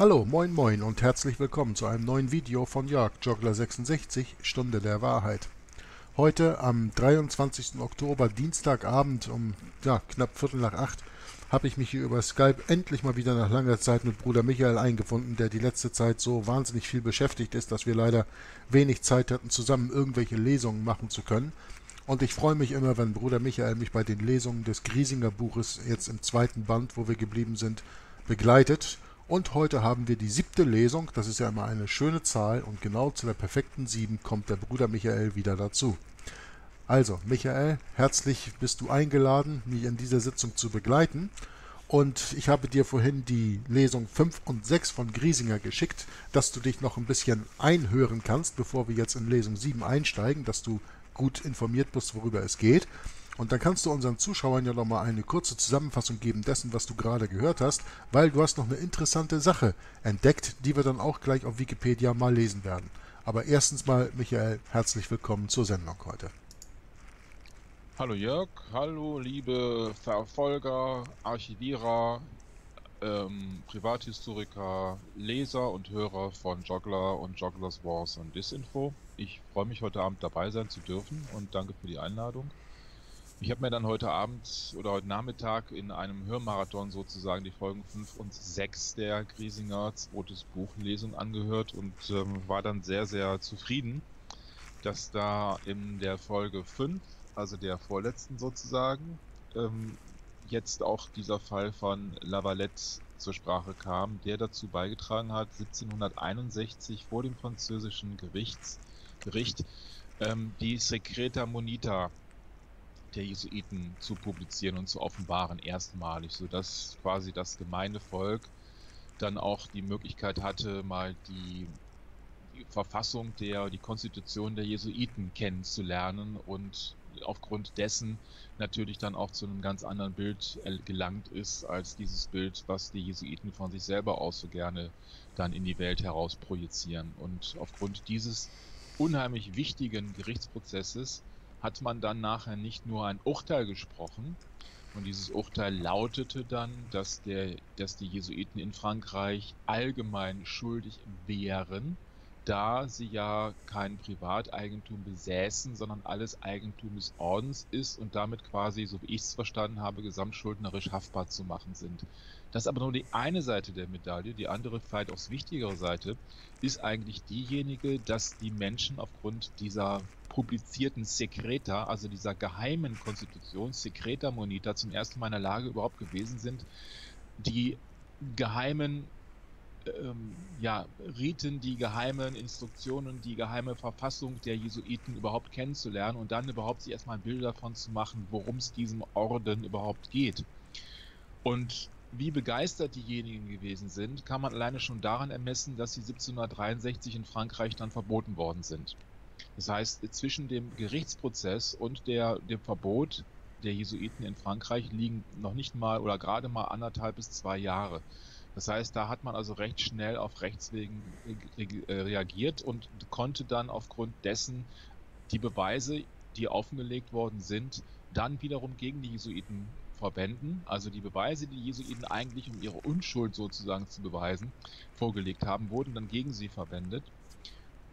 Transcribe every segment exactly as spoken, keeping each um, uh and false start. Hallo, moin moin und herzlich willkommen zu einem neuen Video von Jörg Joggler sechsundsechzig, Stunde der Wahrheit. Heute am dreiundzwanzigsten Oktober, Dienstagabend um ja, knapp Viertel nach acht, habe ich mich hier über Skype endlich mal wieder nach langer Zeit mit Bruder Michael eingefunden, der die letzte Zeit so wahnsinnig viel beschäftigt ist, dass wir leider wenig Zeit hatten, zusammen irgendwelche Lesungen machen zu können. Und ich freue mich immer, wenn Bruder Michael mich bei den Lesungen des Griesinger Buches, jetzt im zweiten Band, wo wir geblieben sind, begleitet. Und heute haben wir die siebte Lesung, das ist ja immer eine schöne Zahl und genau zu der perfekten sieben kommt der Bruder Michael wieder dazu. Also, Michael, herzlich bist du eingeladen, mich in dieser Sitzung zu begleiten. Und ich habe dir vorhin die Lesung fünf und sechs von Griesinger geschickt, dass du dich noch ein bisschen einhören kannst, bevor wir jetzt in Lesung sieben einsteigen, dass du gut informiert bist, worüber es geht. Und dann kannst du unseren Zuschauern ja nochmal eine kurze Zusammenfassung geben dessen, was du gerade gehört hast, weil du hast noch eine interessante Sache entdeckt, die wir dann auch gleich auf Wikipedia mal lesen werden. Aber erstens mal, Michael, herzlich willkommen zur Sendung heute. Hallo Jörg, hallo liebe Verfolger, Archivierer, ähm, Privathistoriker, Leser und Hörer von Joggler und Jogglers Wars und Disinfo. Ich freue mich, heute Abend dabei sein zu dürfen und danke für die Einladung. Ich habe mir dann heute Abend oder heute Nachmittag in einem Hörmarathon sozusagen die Folgen fünf und sechs der Griesinger zweites Buchlesung angehört und ähm, war dann sehr, sehr zufrieden, dass da in der Folge fünf, also der vorletzten sozusagen, ähm, jetzt auch dieser Fall von Lavalette zur Sprache kam, der dazu beigetragen hat, siebzehnhunderteinundsechzig vor dem französischen Gerichts, Gericht ähm, die Secreta Monita der Jesuiten zu publizieren und zu offenbaren, erstmalig, sodass quasi das Gemeindevolk dann auch die Möglichkeit hatte, mal die Verfassung der, die Konstitution der Jesuiten kennenzulernen und aufgrund dessen natürlich dann auch zu einem ganz anderen Bild gelangt ist, als dieses Bild, was die Jesuiten von sich selber aus so gerne dann in die Welt heraus projizieren. Und aufgrund dieses unheimlich wichtigen Gerichtsprozesses hat man dann nachher nicht nur ein Urteil gesprochen, und dieses Urteil lautete dann, dass, der, dass die Jesuiten in Frankreich allgemein schuldig wären, da sie ja kein Privateigentum besäßen, sondern alles Eigentum des Ordens ist und damit quasi, so wie ich es verstanden habe, gesamtschuldnerisch haftbar zu machen sind. Das ist aber nur die eine Seite der Medaille, die andere, weitaus wichtigere Seite, ist eigentlich diejenige, dass die Menschen aufgrund dieser publizierten Secreta, also dieser geheimen Konstitution, Secreta Monita, zum ersten Mal in der Lage überhaupt gewesen sind, die geheimen Ähm, ja, Riten, die geheimen Instruktionen, die geheime Verfassung der Jesuiten überhaupt kennenzulernen und dann überhaupt sich erstmal ein Bild davon zu machen, worum es diesem Orden überhaupt geht. Und wie begeistert diejenigen gewesen sind, kann man alleine schon daran ermessen, dass sie siebzehnhundertdreiundsechzig in Frankreich dann verboten worden sind. Das heißt, zwischen dem Gerichtsprozess und der, dem Verbot der Jesuiten in Frankreich liegen noch nicht mal oder gerade mal anderthalb bis zwei Jahre. Das heißt, da hat man also recht schnell auf Rechtswegen reagiert und konnte dann aufgrund dessen die Beweise, die offengelegt worden sind, dann wiederum gegen die Jesuiten verwenden. Also die Beweise, die Jesuiten eigentlich, um ihre Unschuld sozusagen zu beweisen, vorgelegt haben, wurden dann gegen sie verwendet.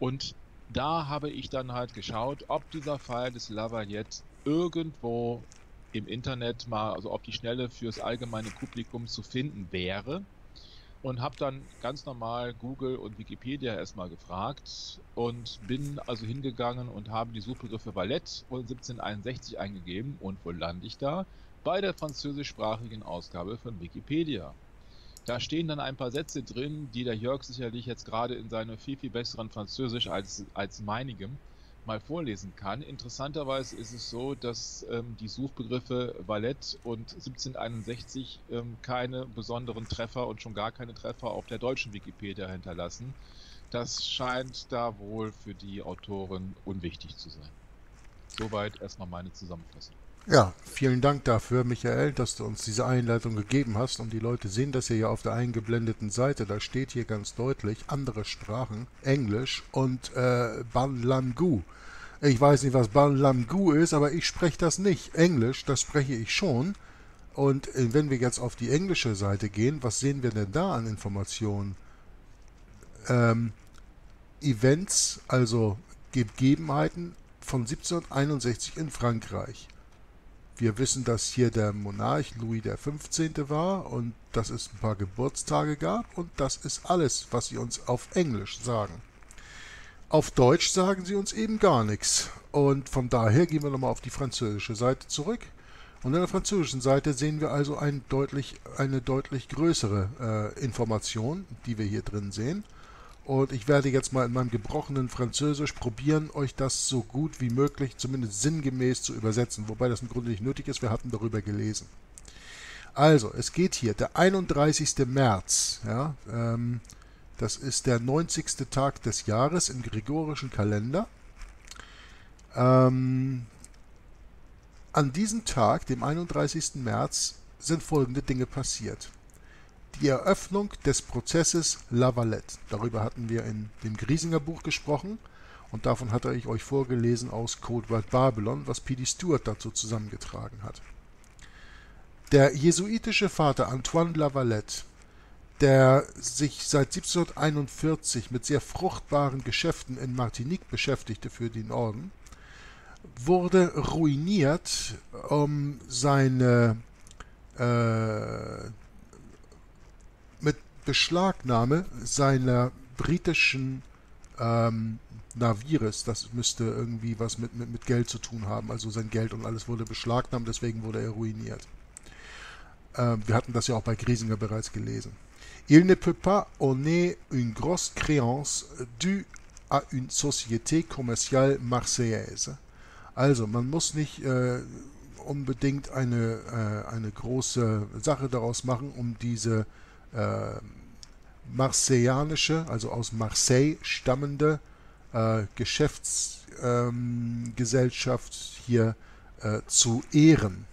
Und da habe ich dann halt geschaut, ob dieser Fall des Lavalette irgendwo im Internet mal, also ob die Schnelle fürs allgemeine Publikum zu finden wäre. Und habe dann ganz normal Google und Wikipedia erstmal gefragt und bin also hingegangen und habe die Suchbegriffe Valette und siebzehnhunderteinundsechzig eingegeben. Und wo lande ich da? Bei der französischsprachigen Ausgabe von Wikipedia. Da stehen dann ein paar Sätze drin, die der Jörg sicherlich jetzt gerade in seinem viel, viel besseren Französisch als, als meinigem mal vorlesen kann. Interessanterweise ist es so, dass ähm, die Suchbegriffe Valette und siebzehnhunderteinundsechzig ähm, keine besonderen Treffer und schon gar keine Treffer auf der deutschen Wikipedia hinterlassen. Das scheint da wohl für die Autoren unwichtig zu sein. Soweit erstmal meine Zusammenfassung. Ja, vielen Dank dafür, Michael, dass du uns diese Einleitung gegeben hast. Und die Leute sehen das hier ja auf der eingeblendeten Seite. Da steht hier ganz deutlich andere Sprachen, Englisch und äh, Banlangu. Ich weiß nicht, was Banlangu ist, aber ich spreche das nicht. Englisch, das spreche ich schon. Und äh, wenn wir jetzt auf die englische Seite gehen, was sehen wir denn da an Informationen? ähm, Events, also Gegebenheiten von siebzehnhunderteinundsechzig in Frankreich. Wir wissen, dass hier der Monarch Louis der fünfzehnte war und dass es ein paar Geburtstage gab, und das ist alles, was sie uns auf Englisch sagen. Auf Deutsch sagen sie uns eben gar nichts, und von daher gehen wir nochmal auf die französische Seite zurück, und an der französischen Seite sehen wir also ein deutlich, eine deutlich größere äh, Information, die wir hier drin sehen. Und ich werde jetzt mal in meinem gebrochenen Französisch probieren, euch das so gut wie möglich, zumindest sinngemäß, zu übersetzen. Wobei das im Grunde nicht nötig ist, wir hatten darüber gelesen. Also, es geht hier, der einunddreißigste März, ja, ähm, das ist der neunzigste Tag des Jahres im gregorischen Kalender. Ähm, an diesem Tag, dem einunddreißigsten März, sind folgende Dinge passiert. Die Eröffnung des Prozesses Lavalette. Darüber hatten wir in dem Griesinger Buch gesprochen, und davon hatte ich euch vorgelesen aus Code World Babylon, was P D Stewart dazu zusammengetragen hat. Der jesuitische Vater Antoine Lavalette, der sich seit siebzehnhunderteinundvierzig mit sehr fruchtbaren Geschäften in Martinique beschäftigte für den Orden, wurde ruiniert, um seine äh, mit Beschlagnahme seiner britischen ähm, Navires, das müsste irgendwie was mit, mit, mit Geld zu tun haben, also sein Geld und alles wurde beschlagnahmt, deswegen wurde er ruiniert. Ähm, wir hatten das ja auch bei Griesinger bereits gelesen. Il ne peut pas honner une grosse créance due à une société commerciale marseillaise. Also, man muss nicht äh, unbedingt eine, äh, eine große Sache daraus machen, um diese Äh, marseillanische, also aus Marseille stammende äh, Geschäftsgesellschaft ähm, hier äh, zu ehren.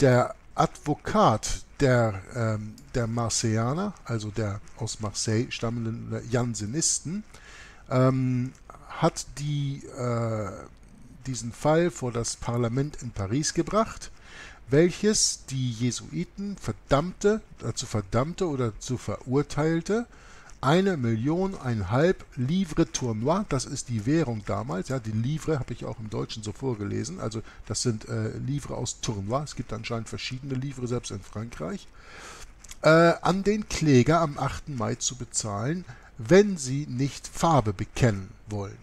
Der Advokat der, ähm, der Marseillaner, also der aus Marseille stammenden Jansenisten, ähm, hat die, äh, diesen Fall vor das Parlament in Paris gebracht, welches die Jesuiten verdammte, dazu verdammte oder zu verurteilte, eine Million, einhalb Livre Tournois, das ist die Währung damals, ja, die Livre habe ich auch im Deutschen so vorgelesen, also das sind äh, Livre aus Tournois, es gibt anscheinend verschiedene Livre, selbst in Frankreich, äh, an den Kläger am achten Mai zu bezahlen, wenn sie nicht Farbe bekennen wollen.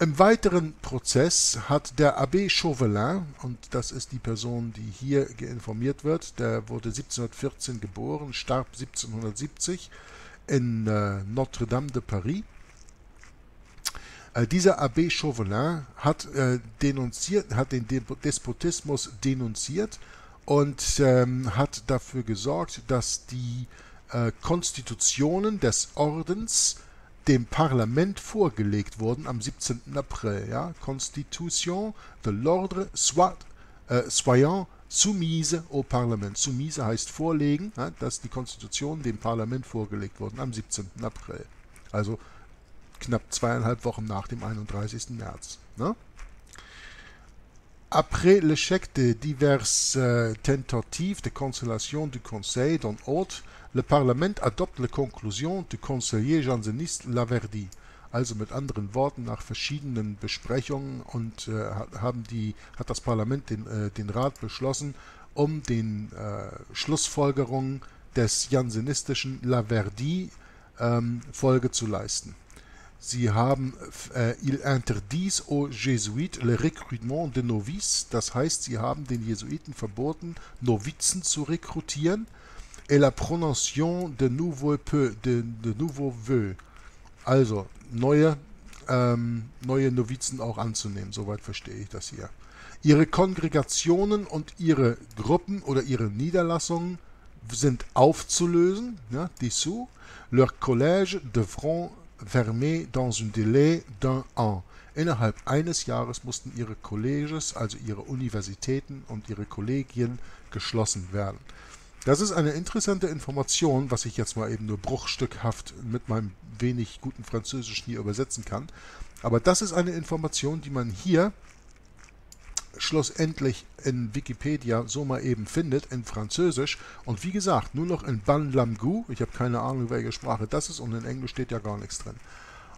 Im weiteren Prozess hat der Abbé Chauvelin, und das ist die Person, die hier informiert wird, der wurde siebzehnhundertvierzehn geboren, starb siebzehnhundertsiebzig in äh, Notre-Dame de Paris. Äh, dieser Abbé Chauvelin hat, äh, denunziert, hat den De- Despotismus denunziert und ähm, hat dafür gesorgt, dass die äh, Konstitutionen des Ordens dem Parlament vorgelegt wurden am siebzehnten April. Ja? Constitution de l'ordre soit, äh, soyant soumise au Parlament. Soumise heißt vorlegen, ja? Dass die Konstitution dem Parlament vorgelegt wurden am siebzehnten April. Also knapp zweieinhalb Wochen nach dem einunddreißigsten März. Ne? Après l'échec de diverses äh, tentatives de consolation du Conseil d'en haut, le Parlament adopte les conclusions du conseiller janséniste Laverdy. Also mit anderen Worten, nach verschiedenen Besprechungen und äh, haben die, hat das Parlament den, äh, den Rat beschlossen, um den äh, Schlussfolgerungen des jansenistischen Laverdy ähm, Folge zu leisten. Sie haben äh, il interdit aux Jésuites le recrutement de novices, das heißt, sie haben den Jesuiten verboten, Novizen zu rekrutieren, et la prononciation de nouveaux peu, de, de nouveau vœux, also neue, ähm, neue Novizen auch anzunehmen, soweit verstehe ich das hier. Ihre Kongregationen und ihre Gruppen oder ihre Niederlassungen sind aufzulösen, ja, dissous, leur collège devront fermer dans un délai d'un an. Innerhalb eines Jahres mussten ihre Colleges, also ihre Universitäten und ihre Kollegien, geschlossen werden. Das ist eine interessante Information, was ich jetzt mal eben nur bruchstückhaft mit meinem wenig guten Französisch nie übersetzen kann. Aber das ist eine Information, die man hier schlussendlich in Wikipedia so mal eben findet, in Französisch. Und wie gesagt, nur noch in Banlamgu. Ich habe keine Ahnung, welche Sprache das ist. Und in Englisch steht ja gar nichts drin.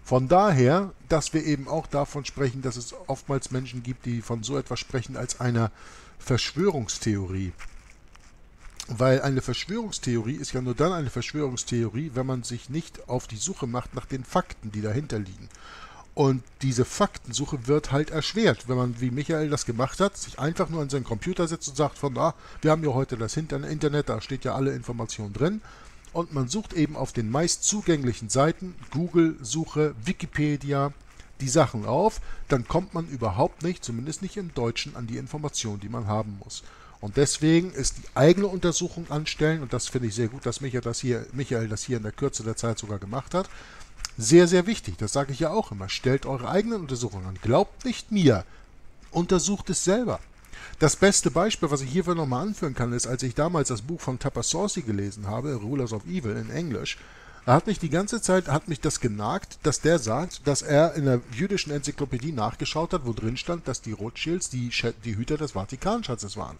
Von daher, dass wir eben auch davon sprechen, dass es oftmals Menschen gibt, die von so etwas sprechen als einer Verschwörungstheorie. Weil eine Verschwörungstheorie ist ja nur dann eine Verschwörungstheorie, wenn man sich nicht auf die Suche macht nach den Fakten, die dahinter liegen. Und diese Faktensuche wird halt erschwert, wenn man, wie Michael das gemacht hat, sich einfach nur an seinen Computer setzt und sagt von, ah, wir haben ja heute das Internet, da steht ja alle Informationen drin. Und man sucht eben auf den meist zugänglichen Seiten, Google, Suche, Wikipedia, die Sachen auf. Dann kommt man überhaupt nicht, zumindest nicht im Deutschen, an die Informationen, die man haben muss. Und deswegen ist die eigene Untersuchung anstellen, und das finde ich sehr gut, dass Michael das hier, Michael das hier in der Kürze der Zeit sogar gemacht hat, sehr, sehr wichtig. Das sage ich ja auch immer. Stellt eure eigenen Untersuchungen an. Glaubt nicht mir. Untersucht es selber. Das beste Beispiel, was ich hierfür nochmal anführen kann, ist, als ich damals das Buch von Tappasauci gelesen habe, Rulers of Evil in Englisch, da hat mich die ganze Zeit, hat mich das genagt, dass der sagt, dass er in der jüdischen Enzyklopädie nachgeschaut hat, wo drin stand, dass die Rothschilds die, die Hüter des Vatikanschatzes waren.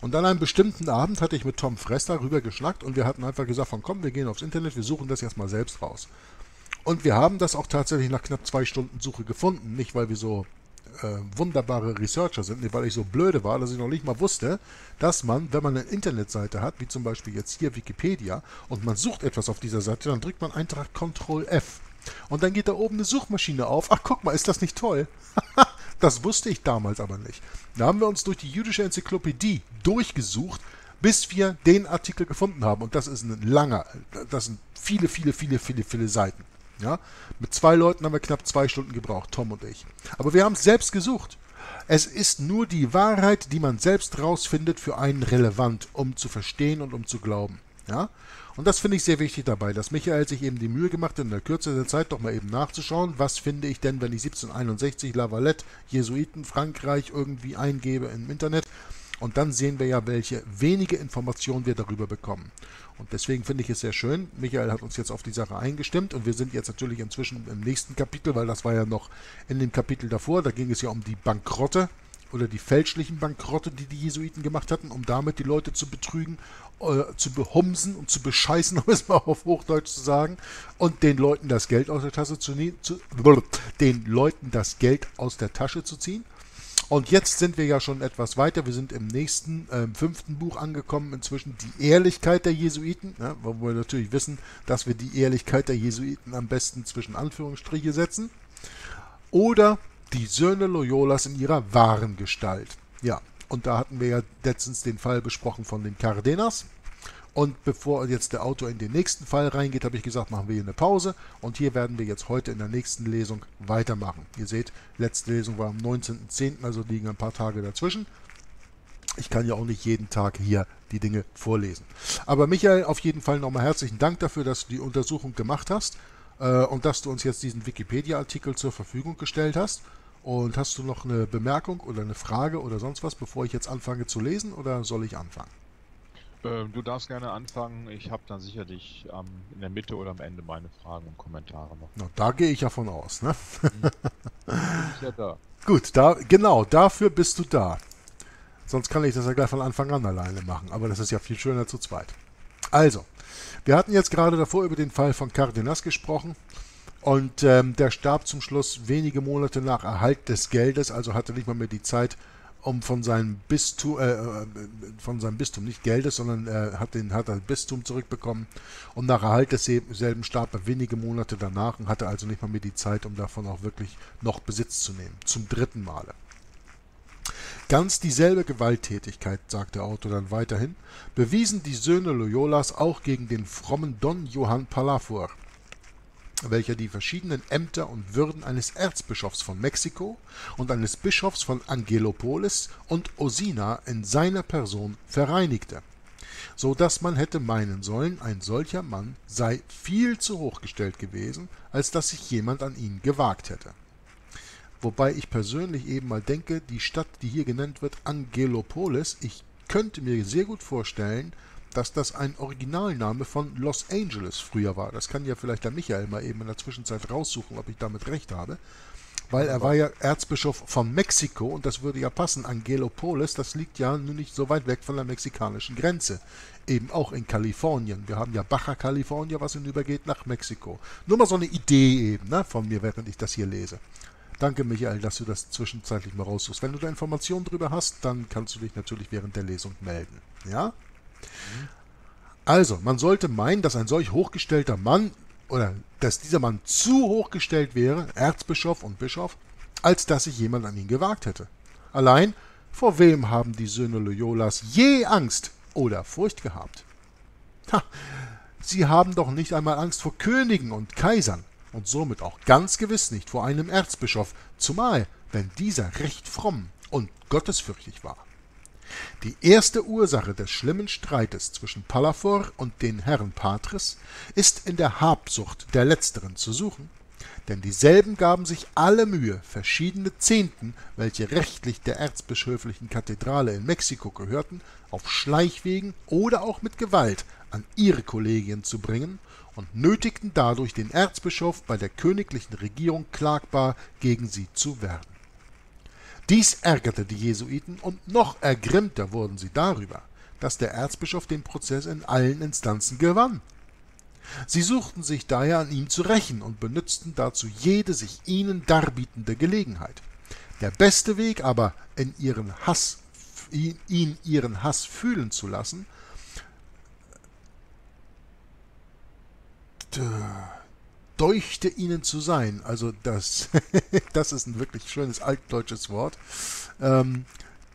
Und an einem bestimmten Abend hatte ich mit Tom Fresta rübergeschnackt und wir hatten einfach gesagt, von komm, wir gehen aufs Internet, wir suchen das jetzt mal selbst raus. Und wir haben das auch tatsächlich nach knapp zwei Stunden Suche gefunden, nicht weil wir so äh, wunderbare Researcher sind, nicht weil ich so blöde war, dass ich noch nicht mal wusste, dass man, wenn man eine Internetseite hat, wie zum Beispiel jetzt hier Wikipedia, und man sucht etwas auf dieser Seite, dann drückt man einfach Control F. Und dann geht da oben eine Suchmaschine auf. Ach, guck mal, ist das nicht toll? Das wusste ich damals aber nicht. Da haben wir uns durch die jüdische Enzyklopädie durchgesucht, bis wir den Artikel gefunden haben. Und das ist ein langer, das sind viele, viele, viele, viele, viele Seiten. Ja? Mit zwei Leuten haben wir knapp zwei Stunden gebraucht, Tom und ich. Aber wir haben es selbst gesucht. Es ist nur die Wahrheit, die man selbst rausfindet, für einen relevant, um zu verstehen und um zu glauben. Ja? Und das finde ich sehr wichtig dabei, dass Michael sich eben die Mühe gemacht hat, in der Kürze der Zeit doch mal eben nachzuschauen, was finde ich denn, wenn ich siebzehnhunderteinundsechzig Lavalette, Jesuiten, Frankreich irgendwie eingebe im Internet. Und dann sehen wir ja, welche wenige Informationen wir darüber bekommen. Und deswegen finde ich es sehr schön, Michael hat uns jetzt auf die Sache eingestimmt und wir sind jetzt natürlich inzwischen im nächsten Kapitel, weil das war ja noch in dem Kapitel davor, da ging es ja um die Bankrotte. Oder die fälschlichen Bankrotte, die die Jesuiten gemacht hatten, um damit die Leute zu betrügen, äh, zu behumsen und zu bescheißen, um es mal auf Hochdeutsch zu sagen, und den Leuten das Geld aus der Tasche zu, zu den Leuten das Geld aus der Tasche zu ziehen. Und jetzt sind wir ja schon etwas weiter. Wir sind im nächsten, äh, fünften Buch angekommen. Inzwischen die Ehrlichkeit der Jesuiten, ne, wo wir natürlich wissen, dass wir die Ehrlichkeit der Jesuiten am besten zwischen Anführungsstriche setzen. Oder die Söhne Loyolas in ihrer wahren Gestalt. Ja, und da hatten wir ja letztens den Fall besprochen von den Cardenas. Und bevor jetzt der Autor in den nächsten Fall reingeht, habe ich gesagt, machen wir hier eine Pause. Und hier werden wir jetzt heute in der nächsten Lesung weitermachen. Ihr seht, letzte Lesung war am neunzehnten zehnten, also liegen ein paar Tage dazwischen. Ich kann ja auch nicht jeden Tag hier die Dinge vorlesen. Aber Michael, auf jeden Fall nochmal herzlichen Dank dafür, dass du die Untersuchung gemacht hast. Und dass du uns jetzt diesen Wikipedia-Artikel zur Verfügung gestellt hast. Und hast du noch eine Bemerkung oder eine Frage oder sonst was, bevor ich jetzt anfange zu lesen, oder soll ich anfangen? Ähm, du darfst gerne anfangen. Ich habe dann sicherlich ähm, in der Mitte oder am Ende meine Fragen und Kommentare noch. Na, da gehe ich ja von aus, ne? Mhm. Ja, da. Gut, da, genau, dafür bist du da. Sonst kann ich das ja gleich von Anfang an alleine machen, aber das ist ja viel schöner zu zweit. Also, wir hatten jetzt gerade davor über den Fall von Cardenas gesprochen und ähm, der starb zum Schluss wenige Monate nach Erhalt des Geldes, also hatte nicht mal mehr die Zeit, um von seinem Bistum, äh, von seinem Bistum, nicht Geldes, sondern äh, hat den hat das Bistum zurückbekommen und nach Erhalt desselben starb er wenige Monate danach und hatte also nicht mal mehr die Zeit, um davon auch wirklich noch Besitz zu nehmen, zum dritten Male. Ganz dieselbe Gewalttätigkeit, sagt der Autor dann weiterhin, bewiesen die Söhne Loyolas auch gegen den frommen Don Juan Palafox, welcher die verschiedenen Ämter und Würden eines Erzbischofs von Mexiko und eines Bischofs von Angelopolis und Osina in seiner Person vereinigte, so dass man hätte meinen sollen, ein solcher Mann sei viel zu hoch gestellt gewesen, als dass sich jemand an ihn gewagt hätte. Wobei ich persönlich eben mal denke, die Stadt, die hier genannt wird, Angelopolis, ich könnte mir sehr gut vorstellen, dass das ein Originalname von Los Angeles früher war. Das kann ja vielleicht der Michael mal eben in der Zwischenzeit raussuchen, ob ich damit recht habe. weil er war ja Erzbischof von Mexiko und das würde ja passen. Angelopolis, das liegt ja nun nicht so weit weg von der mexikanischen Grenze. Eben auch in Kalifornien. Wir haben ja Baja California, was hinübergeht nach Mexiko. Nur mal so eine Idee eben, ne, von mir, während ich das hier lese. Danke, Michael, dass du das zwischenzeitlich mal raussuchst. Wenn du da Informationen drüber hast, dann kannst du dich natürlich während der Lesung melden. Ja? Mhm. Also, man sollte meinen, dass ein solch hochgestellter Mann, oder dass dieser Mann zu hochgestellt wäre, Erzbischof und Bischof, als dass sich jemand an ihn gewagt hätte. Allein, vor wem haben die Söhne Loyolas je Angst oder Furcht gehabt? Ha, sie haben doch nicht einmal Angst vor Königen und Kaisern und somit auch ganz gewiss nicht vor einem Erzbischof, zumal wenn dieser recht fromm und gottesfürchtig war. Die erste Ursache des schlimmen Streites zwischen Palafox und den Herren Patres ist in der Habsucht der Letzteren zu suchen, denn dieselben gaben sich alle Mühe, verschiedene Zehnten, welche rechtlich der erzbischöflichen Kathedrale in Mexiko gehörten, auf Schleichwegen oder auch mit Gewalt an ihre Kollegien zu bringen und nötigten dadurch den Erzbischof bei der königlichen Regierung klagbar gegen sie zu werden. Dies ärgerte die Jesuiten und noch ergrimmter wurden sie darüber, dass der Erzbischof den Prozess in allen Instanzen gewann. Sie suchten sich daher an ihm zu rächen und benützten dazu jede sich ihnen darbietende Gelegenheit. Der beste Weg aber, in ihren Hass, ihn, ihn ihren Hass fühlen zu lassen, deuchte ihnen zu sein, also das, das ist ein wirklich schönes altdeutsches Wort, ähm,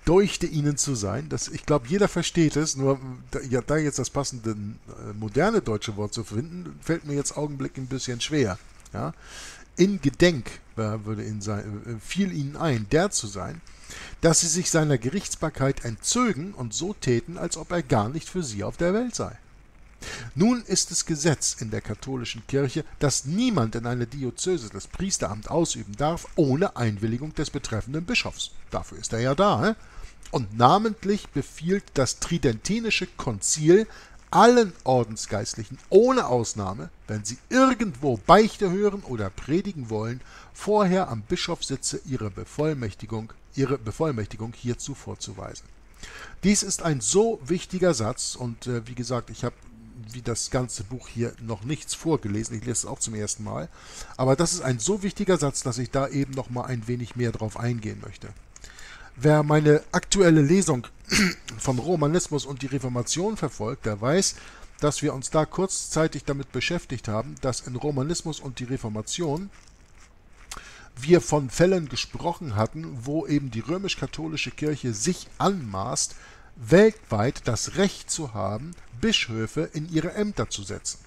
deuchte ihnen zu sein, das, ich glaube, jeder versteht es, nur da, ja, da jetzt das passende äh, moderne deutsche Wort zu finden, fällt mir jetzt Augenblick ein bisschen schwer. Ja? In Gedenk äh, würde ihnen sein, äh, fiel ihnen ein, der zu sein, dass sie sich seiner Gerichtsbarkeit entzögen und so täten, als ob er gar nicht für sie auf der Welt sei. Nun ist es Gesetz in der katholischen Kirche, dass niemand in einer Diözese das Priesteramt ausüben darf, ohne Einwilligung des betreffenden Bischofs. Dafür ist er ja da. He? Und namentlich befiehlt das Tridentinische Konzil allen Ordensgeistlichen ohne Ausnahme, wenn sie irgendwo Beichte hören oder predigen wollen, vorher am Bischofssitze ihre Bevollmächtigung, ihre Bevollmächtigung hierzu vorzuweisen. Dies ist ein so wichtiger Satz und äh, wie gesagt, ich habe wie das ganze Buch hier noch nichts vorgelesen. Ich lese es auch zum ersten Mal. Aber das ist ein so wichtiger Satz, dass ich da eben noch mal ein wenig mehr drauf eingehen möchte. Wer meine aktuelle Lesung von Romanismus und die Reformation verfolgt, der weiß, dass wir uns da kurzzeitig damit beschäftigt haben, dass in Romanismus und die Reformation wir von Fällen gesprochen hatten, wo eben die römisch-katholische Kirche sich anmaßt, weltweit das Recht zu haben, Bischöfe in ihre Ämter zu setzen.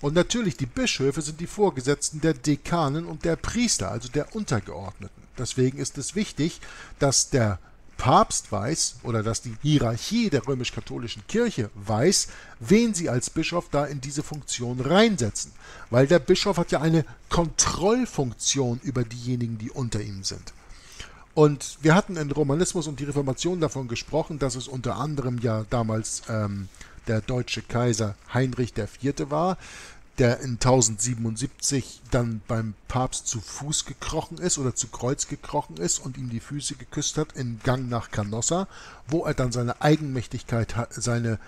Und natürlich, die Bischöfe sind die Vorgesetzten der Dekanen und der Priester, also der Untergeordneten. Deswegen ist es wichtig, dass der Papst weiß oder dass die Hierarchie der römisch-katholischen Kirche weiß, wen sie als Bischof da in diese Funktion reinsetzen. Weil der Bischof hat ja eine Kontrollfunktion über diejenigen, die unter ihm sind. Und wir hatten in Romanismus und die Reformation davon gesprochen, dass es unter anderem ja damals ähm, der deutsche Kaiser Heinrich der Vierte war, der in tausendsiebenundsiebzig dann beim Papst zu Fuß gekrochen ist oder zu Kreuz gekrochen ist und ihm die Füße geküsst hat im Gang nach Canossa, wo er dann seine Eigenmächtigkeit, seine,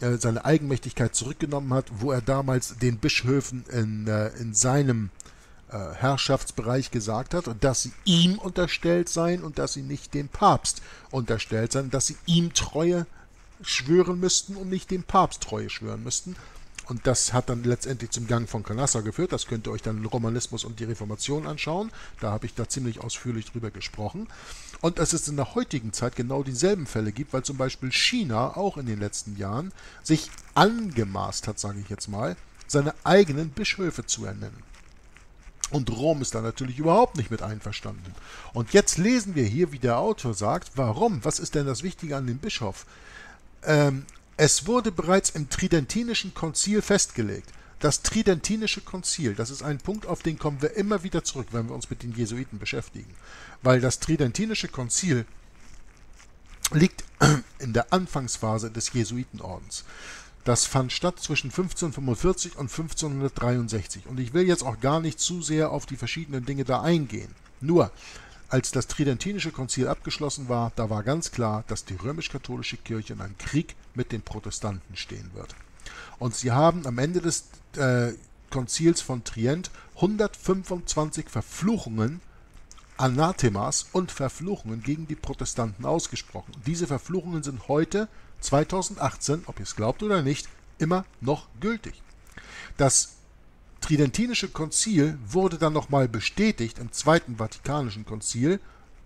äh, seine Eigenmächtigkeit zurückgenommen hat, wo er damals den Bischöfen in, äh, in seinem Herrschaftsbereich gesagt hat, dass sie ihm unterstellt seien und dass sie nicht dem Papst unterstellt seien, dass sie ihm Treue schwören müssten und nicht dem Papst Treue schwören müssten. Und das hat dann letztendlich zum Gang von Canossa geführt. Das könnt ihr euch dann in Romanismus und die Reformation anschauen. Da habe ich da ziemlich ausführlich drüber gesprochen. Und dass es in der heutigen Zeit genau dieselben Fälle gibt, weil zum Beispiel China auch in den letzten Jahren sich angemaßt hat, sage ich jetzt mal, seine eigenen Bischöfe zu ernennen. Und Rom ist da natürlich überhaupt nicht mit einverstanden. Und jetzt lesen wir hier, wie der Autor sagt, warum, was ist denn das Wichtige an dem Bischof? Ähm, es wurde bereits im Tridentinischen Konzil festgelegt. Das Tridentinische Konzil, das ist ein Punkt, auf den kommen wir immer wieder zurück, wenn wir uns mit den Jesuiten beschäftigen. Weil das Tridentinische Konzil liegt in der Anfangsphase des Jesuitenordens. Das fand statt zwischen fünfzehnhundertfünfundvierzig und fünfzehnhundertdreiundsechzig. Und ich will jetzt auch gar nicht zu sehr auf die verschiedenen Dinge da eingehen. Nur, als das Tridentinische Konzil abgeschlossen war, da war ganz klar, dass die römisch-katholische Kirche in einem Krieg mit den Protestanten stehen wird. Und sie haben am Ende des äh, Konzils von Trient hundertfünfundzwanzig Verfluchungen, Anathemas und Verfluchungen gegen die Protestanten ausgesprochen. Und diese Verfluchungen sind heute, zweitausendachtzehn, ob ihr es glaubt oder nicht, immer noch gültig. Das Tridentinische Konzil wurde dann nochmal bestätigt im Zweiten Vatikanischen Konzil,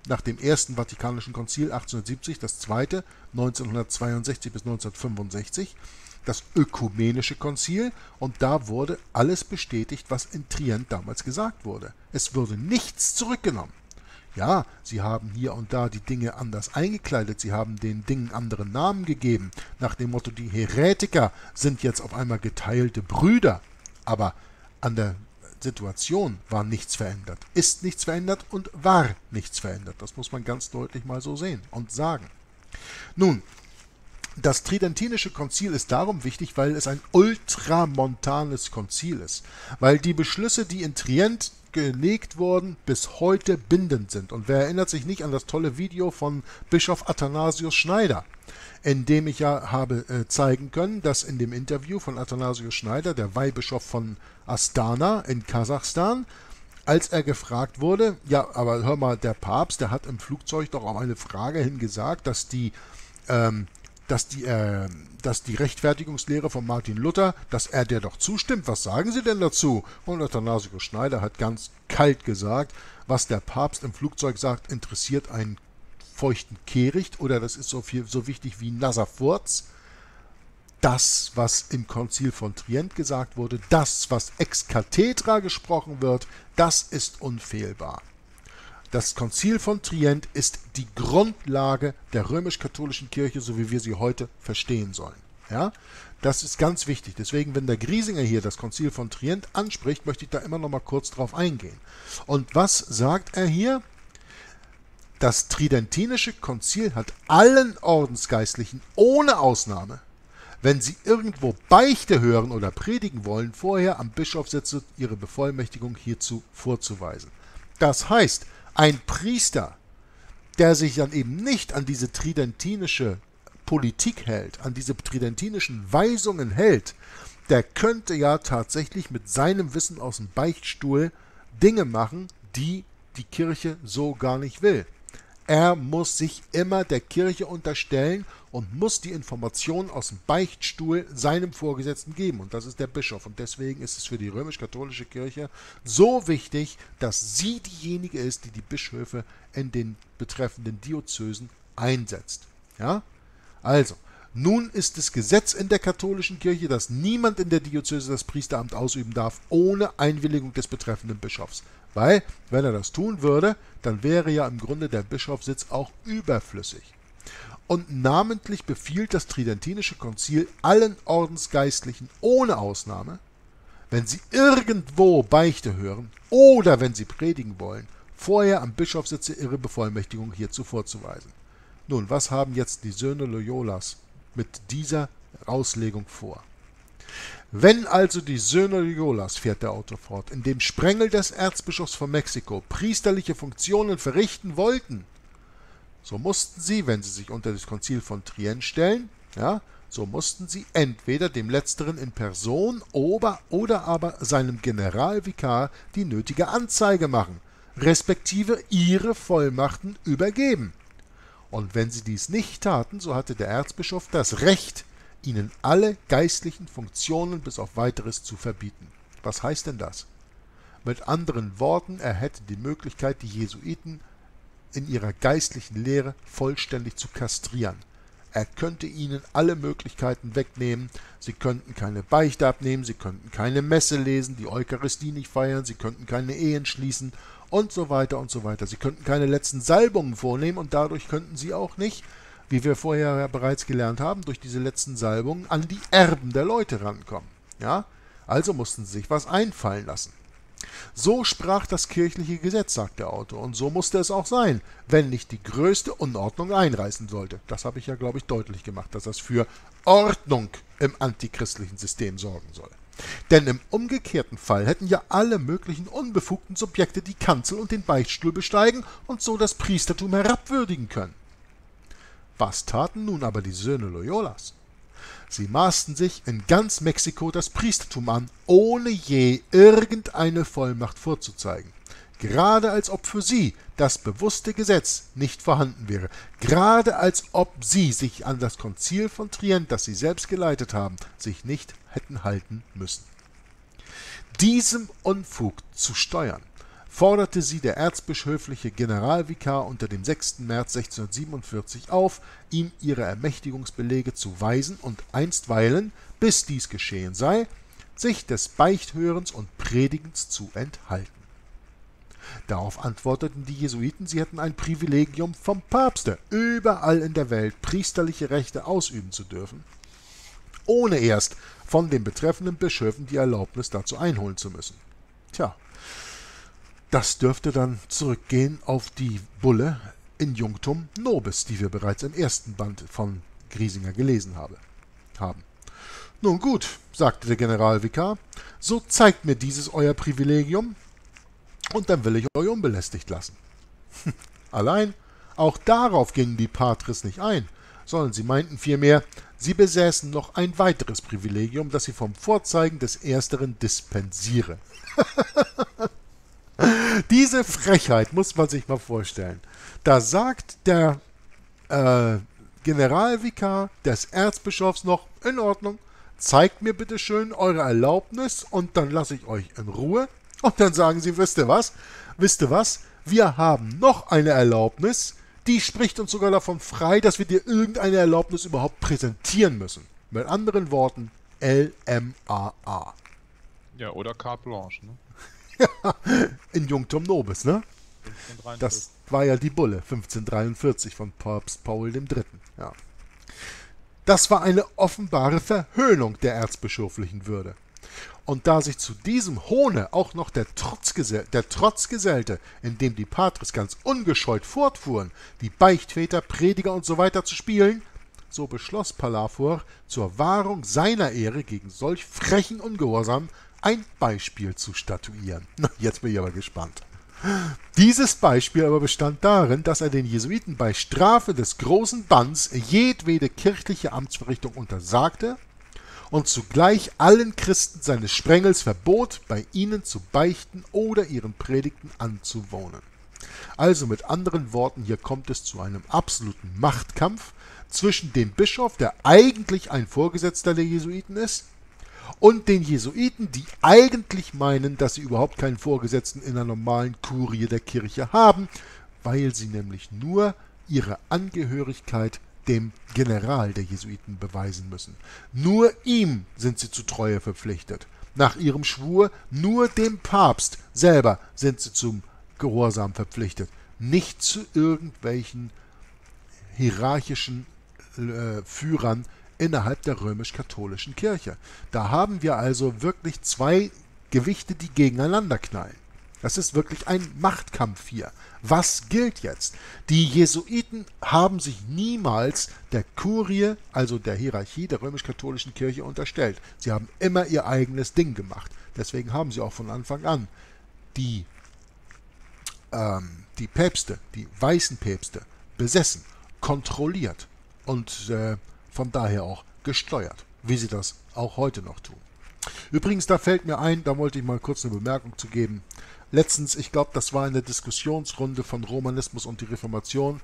nach dem Ersten Vatikanischen Konzil achtzehnhundertsiebzig, das Zweite neunzehnhundertzweiundsechzig bis neunzehnhundertfünfundsechzig, das Ökumenische Konzil, und da wurde alles bestätigt, was in Trient damals gesagt wurde. Es wurde nichts zurückgenommen. Ja, sie haben hier und da die Dinge anders eingekleidet, sie haben den Dingen andere Namen gegeben, nach dem Motto, die Heretiker sind jetzt auf einmal geteilte Brüder, aber an der Situation war nichts verändert, ist nichts verändert und war nichts verändert. Das muss man ganz deutlich mal so sehen und sagen. Nun, das Tridentinische Konzil ist darum wichtig, weil es ein ultramontanes Konzil ist, weil die Beschlüsse, die in Trient gelegt wurden, bis heute bindend sind. Und wer erinnert sich nicht an das tolle Video von Bischof Athanasius Schneider, in dem ich ja habe äh, zeigen können, dass in dem Interview von Athanasius Schneider, der Weihbischof von Astana in Kasachstan, als er gefragt wurde, ja, aber hör mal, der Papst, der hat im Flugzeug doch auch eine Frage hingesagt, dass die ähm, dass die, äh, dass die Rechtfertigungslehre von Martin Luther, dass er der doch zustimmt. Was sagen Sie denn dazu? Und Athanasius Schneider hat ganz kalt gesagt, was der Papst im Flugzeug sagt, interessiert einen feuchten Kehricht, oder das ist so viel, so wichtig wie Nasserfurz. Das, was im Konzil von Trient gesagt wurde, das, was ex cathedra gesprochen wird, das ist unfehlbar. Das Konzil von Trient ist die Grundlage der römisch-katholischen Kirche, so wie wir sie heute verstehen sollen. Ja? Das ist ganz wichtig. Deswegen, wenn der Griesinger hier das Konzil von Trient anspricht, möchte ich da immer noch mal kurz drauf eingehen. Und was sagt er hier? Das Tridentinische Konzil hat allen Ordensgeistlichen ohne Ausnahme, wenn sie irgendwo Beichte hören oder predigen wollen, vorher am Bischofssitze ihre Bevollmächtigung hierzu vorzuweisen. Das heißt, ein Priester, der sich dann eben nicht an diese tridentinische Politik hält, an diese tridentinischen Weisungen hält, der könnte ja tatsächlich mit seinem Wissen aus dem Beichtstuhl Dinge machen, die die Kirche so gar nicht will. Er muss sich immer der Kirche unterstellen und muss die Informationen aus dem Beichtstuhl seinem Vorgesetzten geben. Und das ist der Bischof. Und deswegen ist es für die römisch-katholische Kirche so wichtig, dass sie diejenige ist, die die Bischöfe in den betreffenden Diözesen einsetzt. Ja? Also, nun ist es Gesetz in der katholischen Kirche, dass niemand in der Diözese das Priesteramt ausüben darf, ohne Einwilligung des betreffenden Bischofs. Weil, wenn er das tun würde, dann wäre ja im Grunde der Bischofssitz auch überflüssig. Und namentlich befiehlt das Tridentinische Konzil allen Ordensgeistlichen ohne Ausnahme, wenn sie irgendwo Beichte hören oder wenn sie predigen wollen, vorher am Bischofssitze ihre Bevollmächtigung hierzu vorzuweisen. Nun, was haben jetzt die Söhne Loyolas mit dieser Auslegung vor? Wenn also die Söhne Loyolas, fährt der Autor fort, in dem Sprengel des Erzbischofs von Mexiko priesterliche Funktionen verrichten wollten, so mussten sie, wenn sie sich unter das Konzil von Trient stellen, ja, so mussten sie entweder dem Letzteren in Person oder, oder aber seinem Generalvikar die nötige Anzeige machen, respektive ihre Vollmachten übergeben. Und wenn sie dies nicht taten, so hatte der Erzbischof das Recht, ihnen alle geistlichen Funktionen bis auf Weiteres zu verbieten. Was heißt denn das? Mit anderen Worten, er hätte die Möglichkeit, die Jesuiten in ihrer geistlichen Lehre vollständig zu kastrieren. Er könnte ihnen alle Möglichkeiten wegnehmen. Sie könnten keine Beichte abnehmen, sie könnten keine Messe lesen, die Eucharistie nicht feiern, sie könnten keine Ehen schließen und so weiter und so weiter. Sie könnten keine letzten Salbungen vornehmen und dadurch könnten sie auch nicht, wie wir vorher ja bereits gelernt haben, durch diese letzten Salbungen an die Erben der Leute rankommen. Ja? Also mussten sie sich was einfallen lassen. So sprach das kirchliche Gesetz, sagt der Autor, und so musste es auch sein, wenn nicht die größte Unordnung einreißen sollte. Das habe ich ja, glaube ich, deutlich gemacht, dass das für Ordnung im antichristlichen System sorgen soll. Denn im umgekehrten Fall hätten ja alle möglichen unbefugten Subjekte die Kanzel und den Beichtstuhl besteigen und so das Priestertum herabwürdigen können. Was taten nun aber die Söhne Loyolas? Sie maßen sich in ganz Mexiko das Priestertum an, ohne je irgendeine Vollmacht vorzuzeigen. Gerade als ob für sie das bewusste Gesetz nicht vorhanden wäre, gerade als ob sie sich an das Konzil von Trient, das sie selbst geleitet haben, sich nicht hätten halten müssen. Diesem Unfug zu steuern, forderte sie der erzbischöfliche Generalvikar unter dem sechsten März sechzehnhundertsiebenundvierzig auf, ihm ihre Ermächtigungsbelege zu weisen und einstweilen, bis dies geschehen sei, sich des Beichthörens und Predigens zu enthalten. Darauf antworteten die Jesuiten, sie hätten ein Privilegium vom Papste, überall in der Welt priesterliche Rechte ausüben zu dürfen, ohne erst von den betreffenden Bischöfen die Erlaubnis dazu einholen zu müssen. Tja, das dürfte dann zurückgehen auf die Bulle in Injunctum Nobis, die wir bereits im ersten Band von Griesinger gelesen habe, haben. Nun gut, sagte der Generalvikar, so zeigt mir dieses euer Privilegium, und dann will ich euch unbelästigt lassen. Allein, auch darauf gingen die Patres nicht ein, sondern sie meinten vielmehr, sie besäßen noch ein weiteres Privilegium, das sie vom Vorzeigen des Ersteren dispensiere. Diese Frechheit muss man sich mal vorstellen. Da sagt der äh, Generalvikar des Erzbischofs noch, in Ordnung, zeigt mir bitte schön eure Erlaubnis und dann lasse ich euch in Ruhe. Und dann sagen sie, wisst ihr was, wisst ihr was, wir haben noch eine Erlaubnis, die spricht uns sogar davon frei, dass wir dir irgendeine Erlaubnis überhaupt präsentieren müssen. Mit anderen Worten, L M A A. Ja, oder Carte Blanche, ne? Ja, in Injunctum Nobis, ne? fünfzehnhundertdreiundvierzig. Das war ja die Bulle, fünfzehnhundertdreiundvierzig von Papst Paul dem Dritten, ja. Das war eine offenbare Verhöhnung der erzbischöflichen Würde. Und da sich zu diesem Hohne auch noch der Trotz, der Trotz gesellte, in dem die Patres ganz ungescheut fortfuhren, die Beichtväter, Prediger und so weiter zu spielen, so beschloss Palafox zur Wahrung seiner Ehre gegen solch frechen Ungehorsam ein Beispiel zu statuieren. Na, jetzt bin ich aber gespannt. Dieses Beispiel aber bestand darin, dass er den Jesuiten bei Strafe des großen Banns jedwede kirchliche Amtsverrichtung untersagte und zugleich allen Christen seines Sprengels verbot, bei ihnen zu beichten oder ihren Predigten anzuwohnen. Also mit anderen Worten, hier kommt es zu einem absoluten Machtkampf zwischen dem Bischof, der eigentlich ein Vorgesetzter der Jesuiten ist, und den Jesuiten, die eigentlich meinen, dass sie überhaupt keinen Vorgesetzten in der normalen Kurie der Kirche haben, weil sie nämlich nur ihre Angehörigkeit dem General der Jesuiten beweisen müssen. Nur ihm sind sie zu Treue verpflichtet. Nach ihrem Schwur, nur dem Papst selber sind sie zum Gehorsam verpflichtet. Nicht zu irgendwelchen hierarchischen äh, Führern innerhalb der römisch-katholischen Kirche. Da haben wir also wirklich zwei Gewichte, die gegeneinander knallen. Das ist wirklich ein Machtkampf hier. Was gilt jetzt? Die Jesuiten haben sich niemals der Kurie, also der Hierarchie der römisch-katholischen Kirche, unterstellt. Sie haben immer ihr eigenes Ding gemacht. Deswegen haben sie auch von Anfang an die, ähm, die Päpste, die weißen Päpste, besessen, kontrolliert und äh, von daher auch gesteuert, wie sie das auch heute noch tun. Übrigens, da fällt mir ein, da wollte ich mal kurz eine Bemerkung zu geben. Letztens, ich glaube, das war in der Diskussionsrunde von Romanismus und die Reformation,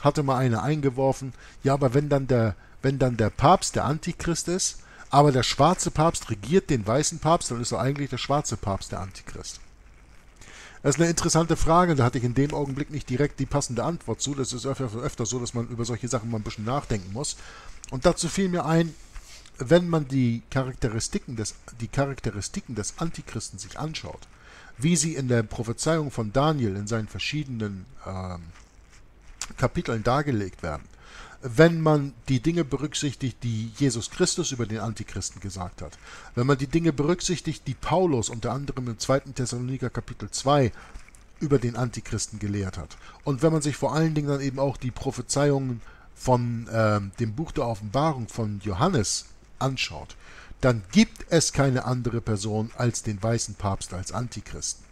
hatte mal einer eingeworfen, ja, aber wenn dann der, wenn dann der Papst der Antichrist ist, aber der schwarze Papst regiert den weißen Papst, dann ist er eigentlich der schwarze Papst der Antichrist. Das ist eine interessante Frage, da hatte ich in dem Augenblick nicht direkt die passende Antwort zu. Das ist öfter, öfter so, dass man über solche Sachen mal ein bisschen nachdenken muss. Und dazu fiel mir ein, wenn man die Charakteristiken des, die Charakteristiken des Antichristen sich anschaut, wie sie in der Prophezeiung von Daniel in seinen verschiedenen ähm, Kapiteln dargelegt werden, wenn man die Dinge berücksichtigt, die Jesus Christus über den Antichristen gesagt hat, wenn man die Dinge berücksichtigt, die Paulus unter anderem im zweiten Thessaloniker Kapitel zwei über den Antichristen gelehrt hat, und wenn man sich vor allen Dingen dann eben auch die Prophezeiungen von ähm, dem Buch der Offenbarung von Johannes anschaut, dann gibt es keine andere Person als den weißen Papst als Antichristen.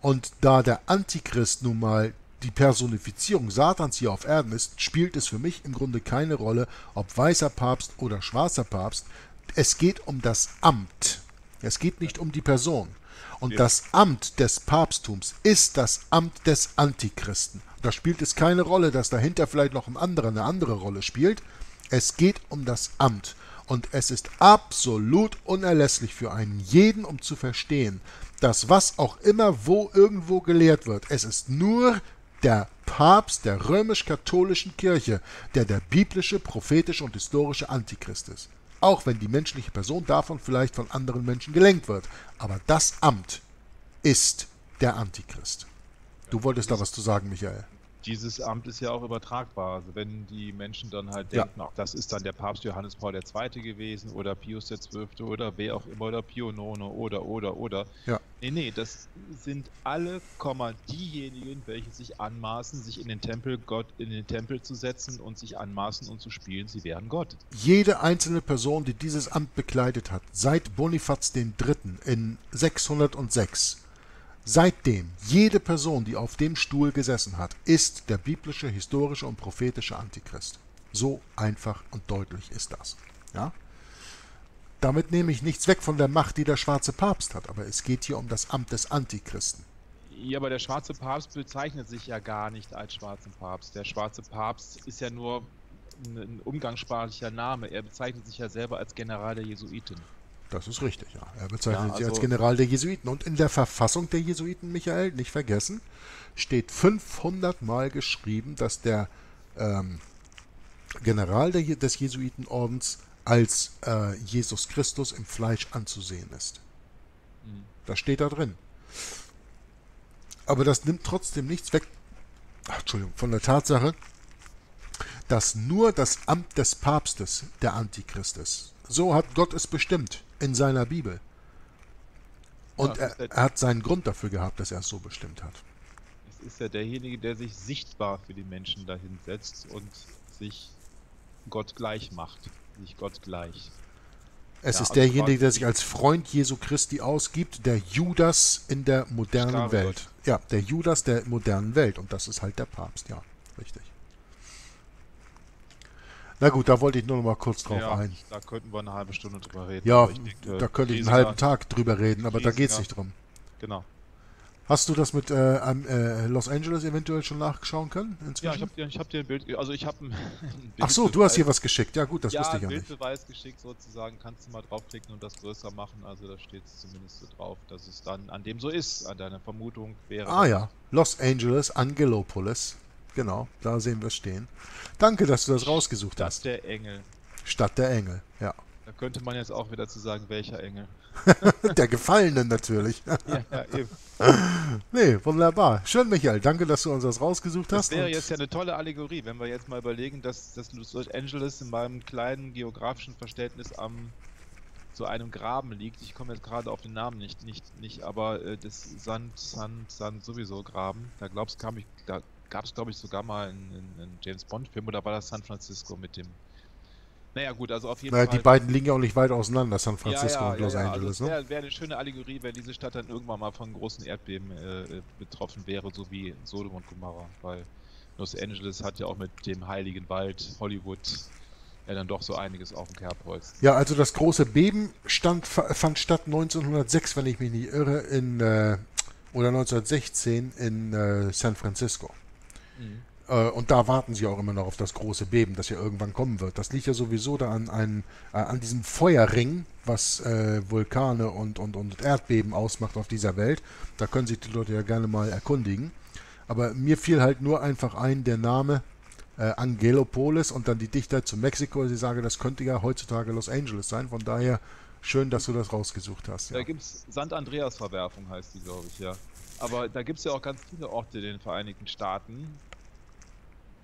Und da der Antichrist nun mal die Personifizierung Satans hier auf Erden ist, spielt es für mich im Grunde keine Rolle, ob weißer Papst oder schwarzer Papst. Es geht um das Amt. Es geht nicht um die Person. Und ja. das Amt des Papsttums ist das Amt des Antichristen. Da spielt es keine Rolle, dass dahinter vielleicht noch ein anderer eine andere Rolle spielt. Es geht um das Amt. Und es ist absolut unerlässlich für einen jeden, um zu verstehen, dass was auch immer wo irgendwo gelehrt wird, es ist nur der Papst der römisch-katholischen Kirche, der der biblische, prophetische und historische Antichrist ist. Auch wenn die menschliche Person davon vielleicht von anderen Menschen gelenkt wird. Aber das Amt ist der Antichrist. Du wolltest da was zu sagen, Michael. Dieses Amt ist ja auch übertragbar. Also wenn die Menschen dann halt denken, ja. ach, das ist dann der Papst Johannes Paul der Zweite gewesen oder Pius der Zwölfte oder wer auch immer oder Pio Nono oder, oder, oder. Ja. Nee, nee, das sind alle, diejenigen, welche sich anmaßen, sich in den Tempel Gott, in den Tempel zu setzen und sich anmaßen und zu spielen, sie wären Gott. Jede einzelne Person, die dieses Amt bekleidet hat, seit Bonifaz dem Dritten in sechshundertsechs, seitdem, jede Person, die auf dem Stuhl gesessen hat, ist der biblische, historische und prophetische Antichrist. So einfach und deutlich ist das. Ja? Damit nehme ich nichts weg von der Macht, die der schwarze Papst hat, aber es geht hier um das Amt des Antichristen. Ja, aber der schwarze Papst bezeichnet sich ja gar nicht als schwarzen Papst. Der schwarze Papst ist ja nur ein umgangssprachlicher Name. Er bezeichnet sich ja selber als General der Jesuiten. Das ist richtig, ja. Er bezeichnet ja, also, sich als General der Jesuiten. Und in der Verfassung der Jesuiten, Michael, nicht vergessen, steht fünfhundert Mal geschrieben, dass der ähm, General der, des Jesuitenordens als äh, Jesus Christus im Fleisch anzusehen ist. Mhm. Das steht da drin. Aber das nimmt trotzdem nichts weg, ach, Entschuldigung, von der Tatsache, dass nur das Amt des Papstes der Antichrist ist. So hat Gott es bestimmt in seiner Bibel. Und ja, er, er hat seinen Grund dafür gehabt, dass er es so bestimmt hat. Es ist ja derjenige, der sich sichtbar für die Menschen dahin setzt und sich Gott gleich macht. Sich Gott gleich. Es ja, ist also derjenige, der sich als Freund Jesu Christi ausgibt, der Judas in der modernen Welt. Gott. Ja, der Judas der modernen Welt. Und das ist halt der Papst, ja, richtig. Na gut, da wollte ich nur noch mal kurz drauf ja, ein. Da könnten wir eine halbe Stunde drüber reden. Ja, ich denke, da könnte ich einen halben Tag drüber reden, aber Griesinger. Da geht es nicht drum. Genau. Hast du das mit äh, äh, Los Angeles eventuell schon nachschauen können? Inzwischen? Ja, ich habe dir, hab dir ein Bild, also ich habe ein, ein Ach so, Beweis. Du hast hier was geschickt, ja gut, das ja, wusste ich ja nicht. Ja, Bildbeweis geschickt sozusagen, kannst du mal draufklicken und das größer machen, also da steht es zumindest so drauf, dass es dann an dem so ist, an deiner Vermutung wäre. Ah ja, Los Angeles, Angelopolis. Genau, da sehen wir es stehen. Danke, dass du das rausgesucht hast. Stadt der Engel. Stadt der Engel, ja. Da könnte man jetzt auch wieder zu sagen, welcher Engel. Der Gefallenen natürlich. Ja, ja, eben. Nee, wunderbar. Schön, Michael. Danke, dass du uns das rausgesucht hast. Das wäre jetzt ja eine tolle Allegorie, wenn wir jetzt mal überlegen, dass, dass Los Angeles in meinem kleinen geografischen Verständnis am zu einem Graben liegt. Ich komme jetzt gerade auf den Namen nicht, nicht, nicht, aber äh, das Sand, Sand, Sand sowieso Graben. Da glaubst kam ich... Da, gab es, glaube ich, sogar mal einen, einen James-Bond-Film oder war das San Francisco mit dem... Naja, gut, also auf jeden naja, Fall... Die beiden liegen ja auch nicht weit auseinander, San Francisco ja, ja, und Los ja, ja. Angeles. Also, ne? Wäre wär eine schöne Allegorie, wenn diese Stadt dann irgendwann mal von großen Erdbeben äh, betroffen wäre, so wie Sodom und Gomorra, weil Los Angeles hat ja auch mit dem Heiligen Wald, Hollywood, ja dann doch so einiges auf dem Kerbholz. Ja, also das große Beben stand, fand statt neunzehnhundertsechs, wenn ich mich nicht irre, in äh, oder neunzehnhundertsechzehn in äh, San Francisco. Mhm. Äh, und da warten sie auch immer noch auf das große Beben, das ja irgendwann kommen wird. Das liegt ja sowieso da an, einen, äh, an diesem Feuerring, was äh, Vulkane und, und, und Erdbeben ausmacht auf dieser Welt. Da können sich die Leute ja gerne mal erkundigen. Aber mir fiel halt nur einfach ein, der Name äh, Angelopolis und dann die Dichter zu Mexiko. Sie sagen, das könnte ja heutzutage Los Angeles sein. Von daher schön, dass du das rausgesucht hast. Ja. Da gibt es Sankt-Andreas-Verwerfung, heißt die, glaube ich, ja. Aber da gibt es ja auch ganz viele Orte in den Vereinigten Staaten,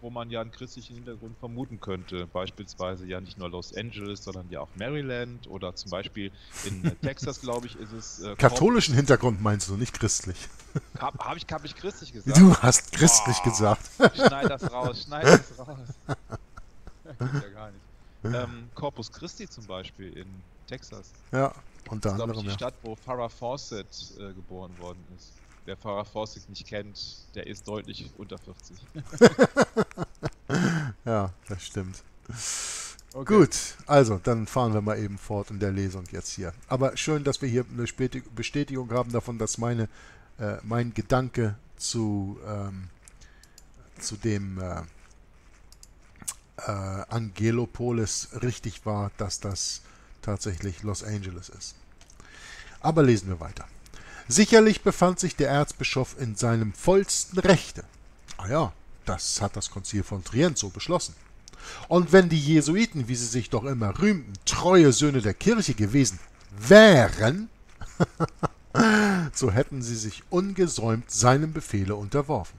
wo man ja einen christlichen Hintergrund vermuten könnte. Beispielsweise ja nicht nur Los Angeles, sondern ja auch Maryland oder zum Beispiel in Texas, glaube ich, ist es... Äh, Katholischen Hintergrund meinst du, nicht christlich? Habe hab ich, hab ich christlich gesagt? Du hast christlich oh, gesagt. Schneid das raus, schneid das raus. Das geht ja gar nicht. Ähm, Corpus Christi zum Beispiel in Texas. Ja, unter anderem. Das ist, glaube ich, die Stadt, wo Farrah Fawcett äh, geboren worden ist. Wer Farrah Fawcett nicht kennt, der ist deutlich unter vierzig. Ja, das stimmt. Okay. Gut, also dann fahren wir mal eben fort in der Lesung jetzt hier. Aber schön, dass wir hier eine Bestätigung haben davon, dass meine, äh, mein Gedanke zu, ähm, zu dem äh, äh, Angelopolis richtig war, dass das tatsächlich Los Angeles ist. Aber lesen wir weiter. Sicherlich befand sich der Erzbischof in seinem vollsten Rechte. Ah ja, das hat das Konzil von Trient so beschlossen. Und wenn die Jesuiten, wie sie sich doch immer rühmten, treue Söhne der Kirche gewesen wären, so hätten sie sich ungesäumt seinem Befehle unterworfen.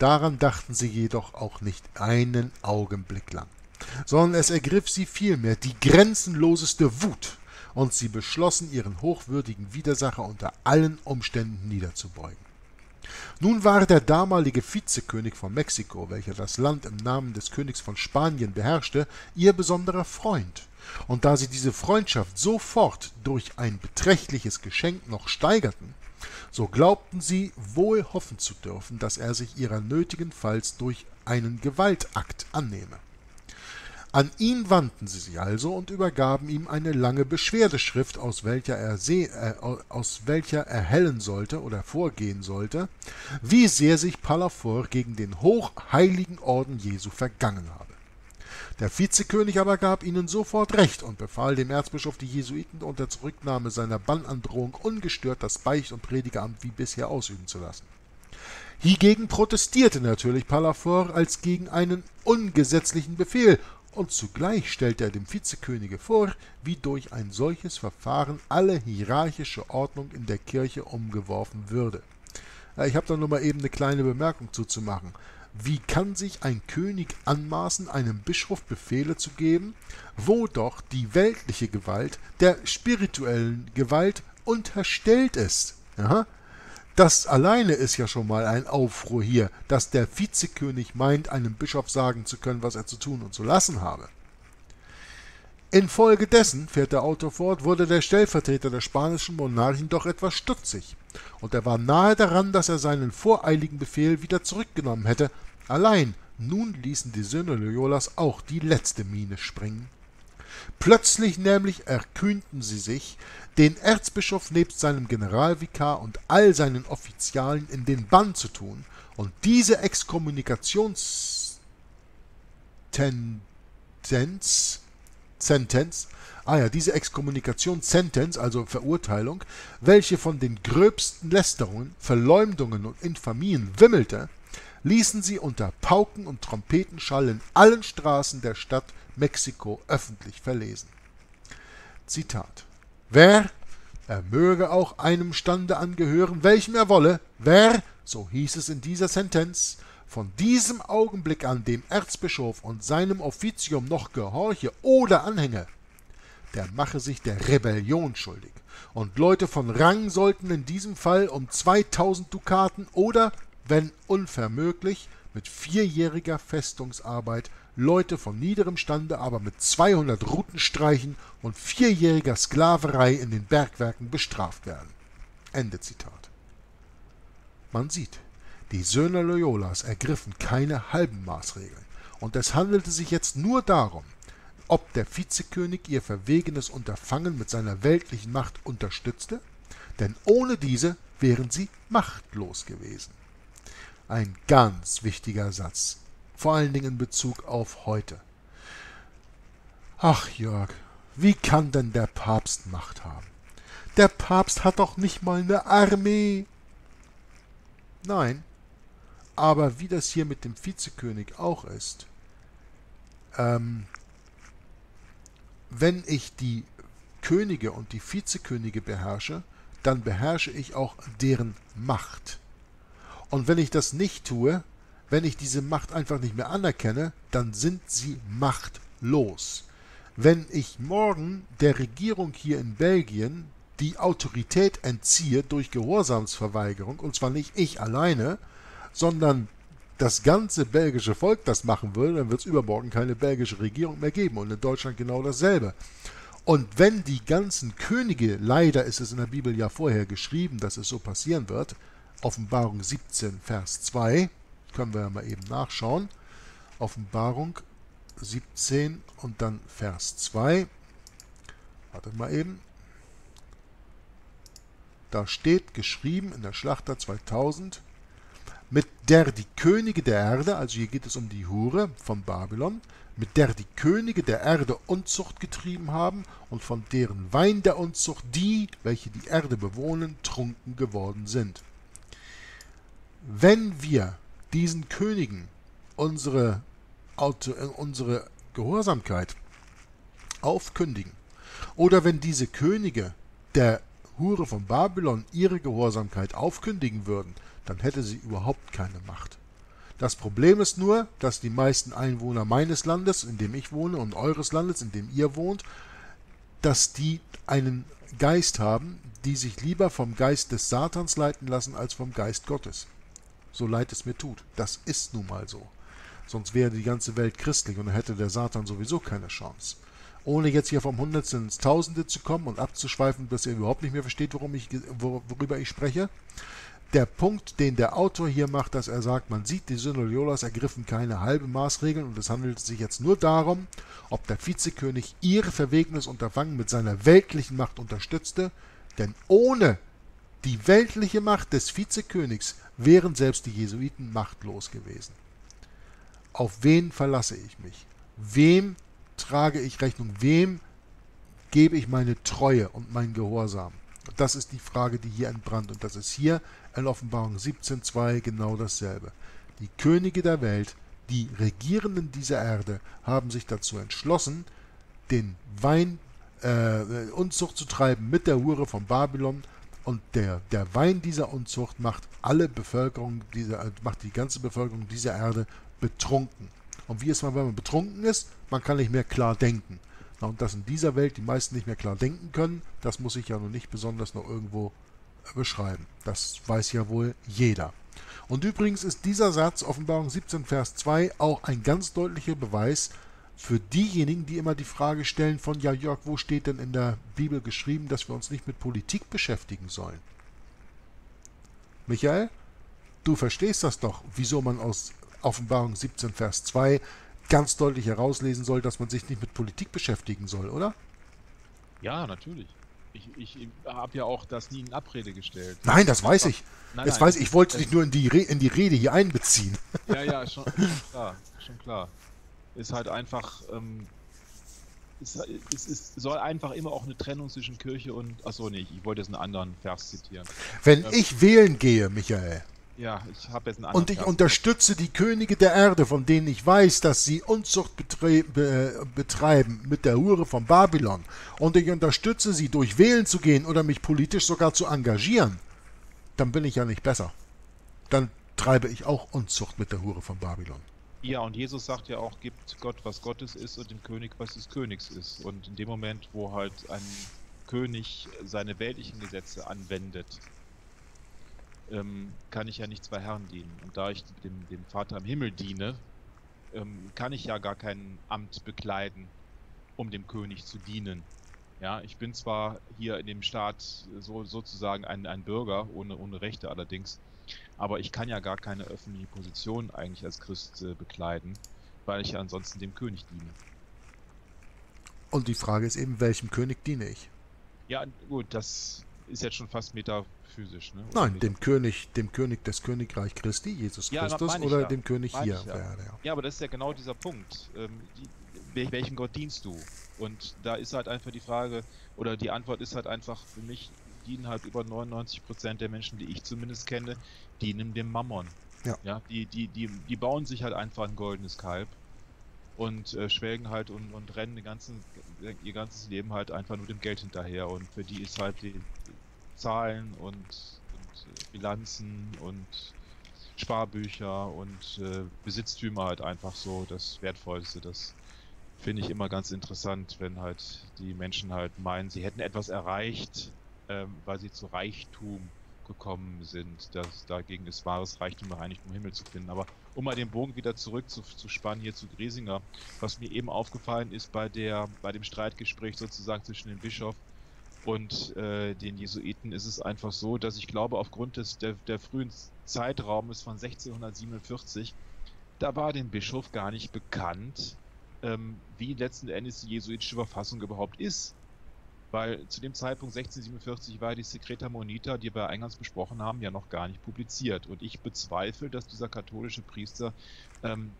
Daran dachten sie jedoch auch nicht einen Augenblick lang, sondern es ergriff sie vielmehr die grenzenloseste Wut, und sie beschlossen, ihren hochwürdigen Widersacher unter allen Umständen niederzubeugen. Nun war der damalige Vizekönig von Mexiko, welcher das Land im Namen des Königs von Spanien beherrschte, ihr besonderer Freund. Und da sie diese Freundschaft sofort durch ein beträchtliches Geschenk noch steigerten, so glaubten sie wohl hoffen zu dürfen, dass er sich ihrer nötigenfalls durch einen Gewaltakt annehme. An ihn wandten sie sich also und übergaben ihm eine lange Beschwerdeschrift, aus welcher er se- äh, aus welcher er erhellen sollte oder vorgehen sollte, wie sehr sich Palafox gegen den hochheiligen Orden Jesu vergangen habe. Der Vizekönig aber gab ihnen sofort Recht und befahl dem Erzbischof, die Jesuiten unter Zurücknahme seiner Bannandrohung ungestört das Beicht- und Predigeramt wie bisher ausüben zu lassen. Hiergegen protestierte natürlich Palafox als gegen einen ungesetzlichen Befehl, und zugleich stellte er dem Vizekönige vor, wie durch ein solches Verfahren alle hierarchische Ordnung in der Kirche umgeworfen würde. Ich habe da nur mal eben eine kleine Bemerkung zuzumachen. Wie kann sich ein König anmaßen, einem Bischof Befehle zu geben, wo doch die weltliche Gewalt der spirituellen Gewalt unterstellt ist? Ja? Das alleine ist ja schon mal ein Aufruhr hier, dass der Vizekönig meint, einem Bischof sagen zu können, was er zu tun und zu lassen habe. Infolgedessen, fährt der Autor fort, wurde der Stellvertreter der spanischen Monarchen doch etwas stutzig, und er war nahe daran, dass er seinen voreiligen Befehl wieder zurückgenommen hätte. Allein nun ließen die Söhne Loyolas auch die letzte Mine springen. Plötzlich nämlich erkühnten sie sich, den Erzbischof nebst seinem Generalvikar und all seinen Offizialen in den Bann zu tun und diese Exkommunikationstendenz, Sentenz, ah ja, diese Exkommunikationssentenz, also Verurteilung, welche von den gröbsten Lästerungen, Verleumdungen und Infamien wimmelte, ließen sie unter Pauken und Trompetenschall in allen Straßen der Stadt Mexiko öffentlich verlesen. Zitat: Wer, er möge auch einem Stande angehören, welchem er wolle, wer, so hieß es in dieser Sentenz, von diesem Augenblick an dem Erzbischof und seinem Offizium noch gehorche oder anhänge, der mache sich der Rebellion schuldig, und Leute von Rang sollten in diesem Fall um zweitausend Dukaten oder, wenn unvermöglich, mit vierjähriger Festungsarbeit, Leute von niederem Stande aber mit zweihundert Rutenstreichen und vierjähriger Sklaverei in den Bergwerken bestraft werden. Ende Zitat. Man sieht, die Söhne Loyolas ergriffen keine halben Maßregeln, und es handelte sich jetzt nur darum, ob der Vizekönig ihr verwegenes Unterfangen mit seiner weltlichen Macht unterstützte, denn ohne diese wären sie machtlos gewesen. Ein ganz wichtiger Satz, vor allen Dingen in Bezug auf heute. Ach Jörg, wie kann denn der Papst Macht haben? Der Papst hat doch nicht mal eine Armee. Nein, aber wie das hier mit dem Vizekönig auch ist, ähm, wenn ich die Könige und die Vizekönige beherrsche, dann beherrsche ich auch deren Macht. Und wenn ich das nicht tue, wenn ich diese Macht einfach nicht mehr anerkenne, dann sind sie machtlos. Wenn ich morgen der Regierung hier in Belgien die Autorität entziehe durch Gehorsamsverweigerung, und zwar nicht ich alleine, sondern das ganze belgische Volk das machen würde, dann wird es übermorgen keine belgische Regierung mehr geben und in Deutschland genau dasselbe. Und wenn die ganzen Könige, leider ist es in der Bibel ja vorher geschrieben, dass es so passieren wird, Offenbarung siebzehn, Vers zwei, können wir ja mal eben nachschauen, Offenbarung siebzehn und dann Vers zwei, wartet mal eben, da steht geschrieben in der Schlachter zweitausend, mit der die Könige der Erde, also hier geht es um die Hure von Babylon, mit der die Könige der Erde Unzucht getrieben haben und von deren Wein der Unzucht die, welche die Erde bewohnen, trunken geworden sind. Wenn wir diesen Königen unsere, Auto, unsere Gehorsamkeit aufkündigen oder wenn diese Könige der Hure von Babylon ihre Gehorsamkeit aufkündigen würden, dann hätte sie überhaupt keine Macht. Das Problem ist nur, dass die meisten Einwohner meines Landes, in dem ich wohne, und eures Landes, in dem ihr wohnt, dass die einen Geist haben, die sich lieber vom Geist des Satans leiten lassen, als vom Geist Gottes. So leid es mir tut. Das ist nun mal so. Sonst wäre die ganze Welt christlich und dann hätte der Satan sowieso keine Chance. Ohne jetzt hier vom Hundertsten ins Tausende zu kommen und abzuschweifen, bis ihr überhaupt nicht mehr versteht, worum ich, worüber ich spreche. Der Punkt, den der Autor hier macht, dass er sagt, man sieht, die Synodiolas ergriffen keine halben Maßregeln und es handelt sich jetzt nur darum, ob der Vizekönig ihr verwegenes Unterfangen mit seiner weltlichen Macht unterstützte, denn ohne die weltliche Macht des Vizekönigs wären selbst die Jesuiten machtlos gewesen. Auf wen verlasse ich mich? Wem trage ich Rechnung? Wem gebe ich meine Treue und meinen Gehorsam? Das ist die Frage, die hier entbrannt. Und das ist hier in Offenbarung siebzehn, Vers zwei genau dasselbe. Die Könige der Welt, die Regierenden dieser Erde, haben sich dazu entschlossen, den Wein, äh, Unzucht zu treiben mit der Hure von Babylon. Und der, der Wein dieser Unzucht macht alle Bevölkerung dieser, macht die ganze Bevölkerung dieser Erde betrunken. Und wie ist man, wenn man betrunken ist? Man kann nicht mehr klar denken. Und dass in dieser Welt die meisten nicht mehr klar denken können, das muss ich ja noch nicht besonders noch irgendwo beschreiben. Das weiß ja wohl jeder. Und übrigens ist dieser Satz, Offenbarung siebzehn, Vers zwei, auch ein ganz deutlicher Beweis für diejenigen, die immer die Frage stellen von, ja Jörg, wo steht denn in der Bibel geschrieben, dass wir uns nicht mit Politik beschäftigen sollen? Michael, du verstehst das doch, wieso man aus Offenbarung siebzehn, Vers zwei ganz deutlich herauslesen soll, dass man sich nicht mit Politik beschäftigen soll, oder? Ja, natürlich. Ich, ich habe ja auch das nie in Abrede gestellt. Nein, das, das weiß ich. Nein, das nein, weiß ich. Ich wollte dich nur in die, Re in die Rede hier einbeziehen. Ja, ja, schon, schon klar. Schon klar. Ist halt einfach. Ähm, es, es, es soll einfach immer auch eine Trennung zwischen Kirche und. Achso, nee, ich wollte jetzt einen anderen Vers zitieren. Wenn ähm, ich wählen gehe, Michael. Ja, ich habe jetzt einen anderen. Und ich Vers. unterstütze die Könige der Erde, von denen ich weiß, dass sie Unzucht betre be betreiben mit der Hure von Babylon. Und ich unterstütze sie, durch Wählen zu gehen oder mich politisch sogar zu engagieren. Dann bin ich ja nicht besser. Dann treibe ich auch Unzucht mit der Hure von Babylon. Ja, und Jesus sagt ja auch, gibt Gott, was Gottes ist und dem König, was des Königs ist. Und in dem Moment, wo halt ein König seine weltlichen Gesetze anwendet, kann ich ja nicht zwei Herren dienen. Und da ich dem, dem Vater im Himmel diene, kann ich ja gar kein Amt bekleiden, um dem König zu dienen. Ja, ich bin zwar hier in dem Staat so, sozusagen ein, ein Bürger, ohne, ohne Rechte allerdings, aber ich kann ja gar keine öffentliche Position eigentlich als Christ bekleiden, weil ich ja ansonsten dem König diene. Und die Frage ist eben, welchem König diene ich? Ja, gut, das ist jetzt schon fast metaphysisch, ne? Nein, dem König, dem König des Königreich Christi, Jesus ja, Christus, oder ja. dem König meine hier auf der Erde. Ja. ja, aber das ist ja genau dieser Punkt. Ähm, die, welchen Gott dienst du? Und da ist halt einfach die Frage, oder die Antwort ist halt einfach, für mich dienen halt über neunundneunzig Prozent der Menschen, die ich zumindest kenne, dienen dem Mammon. Ja. Ja, die, die, die, die bauen sich halt einfach ein goldenes Kalb und äh, schwelgen halt und, und rennen den ganzen, ihr ganzes Leben halt einfach nur dem Geld hinterher. Und für die ist halt die Zahlen und, und Bilanzen und Sparbücher und äh, Besitztümer halt einfach so das Wertvollste. Das finde ich immer ganz interessant, wenn halt die Menschen halt meinen, sie hätten etwas erreicht, ähm, weil sie zu Reichtum gekommen sind, dass dagegen ist wahres Reichtum bereinigt, um Himmel zu finden. Aber um mal den Bogen wieder zurück zu, zu spannen, hier zu Griesinger, was mir eben aufgefallen ist bei der, bei dem Streitgespräch sozusagen zwischen dem Bischof und äh, den Jesuiten, ist es einfach so, dass ich glaube, aufgrund des der, der frühen Zeitraumes von sechzehnhundertsiebenundvierzig, da war dem Bischof gar nicht bekannt, ähm, wie letzten Endes die jesuitische Verfassung überhaupt ist. Weil zu dem Zeitpunkt sechzehnhundertsiebenundvierzig war die Secreta Monita, die wir eingangs besprochen haben, ja noch gar nicht publiziert. Und ich bezweifle, dass dieser katholische Priester ähm,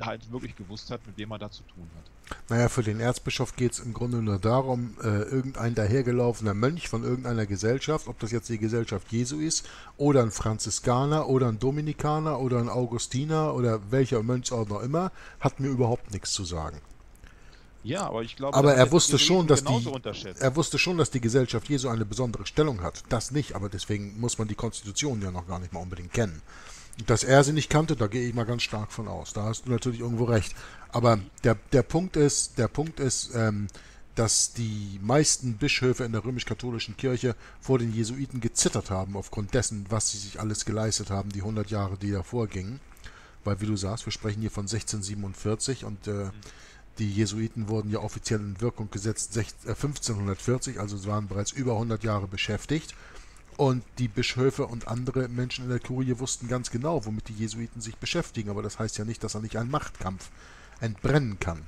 halt wirklich gewusst hat, mit wem er da zu tun hat. Naja, für den Erzbischof geht es im Grunde nur darum, äh, irgendein dahergelaufener Mönch von irgendeiner Gesellschaft, ob das jetzt die Gesellschaft Jesu ist, oder ein Franziskaner, oder ein Dominikaner, oder ein Augustiner, oder welcher Mönchsordner immer, hat mir überhaupt nichts zu sagen. Ja, aber ich glaube, aber er wusste schon, dass die, er wusste schon, dass die Gesellschaft Jesu eine besondere Stellung hat. Das nicht, aber deswegen muss man die Konstitution ja noch gar nicht mal unbedingt kennen. Dass er sie nicht kannte, da gehe ich mal ganz stark von aus. Da hast du natürlich irgendwo recht. Aber der, der Punkt ist, der Punkt ist, ähm, dass die meisten Bischöfe in der römisch-katholischen Kirche vor den Jesuiten gezittert haben, aufgrund dessen, was sie sich alles geleistet haben, die hundert Jahre, die davor gingen. Weil, wie du sagst, wir sprechen hier von sechzehnhundertsiebenundvierzig und äh, mhm. die Jesuiten wurden ja offiziell in Wirkung gesetzt fünfzehnhundertvierzig, also es waren bereits über hundert Jahre beschäftigt. Und die Bischöfe und andere Menschen in der Kurie wussten ganz genau, womit die Jesuiten sich beschäftigen. Aber das heißt ja nicht, dass er nicht einen Machtkampf entbrennen kann.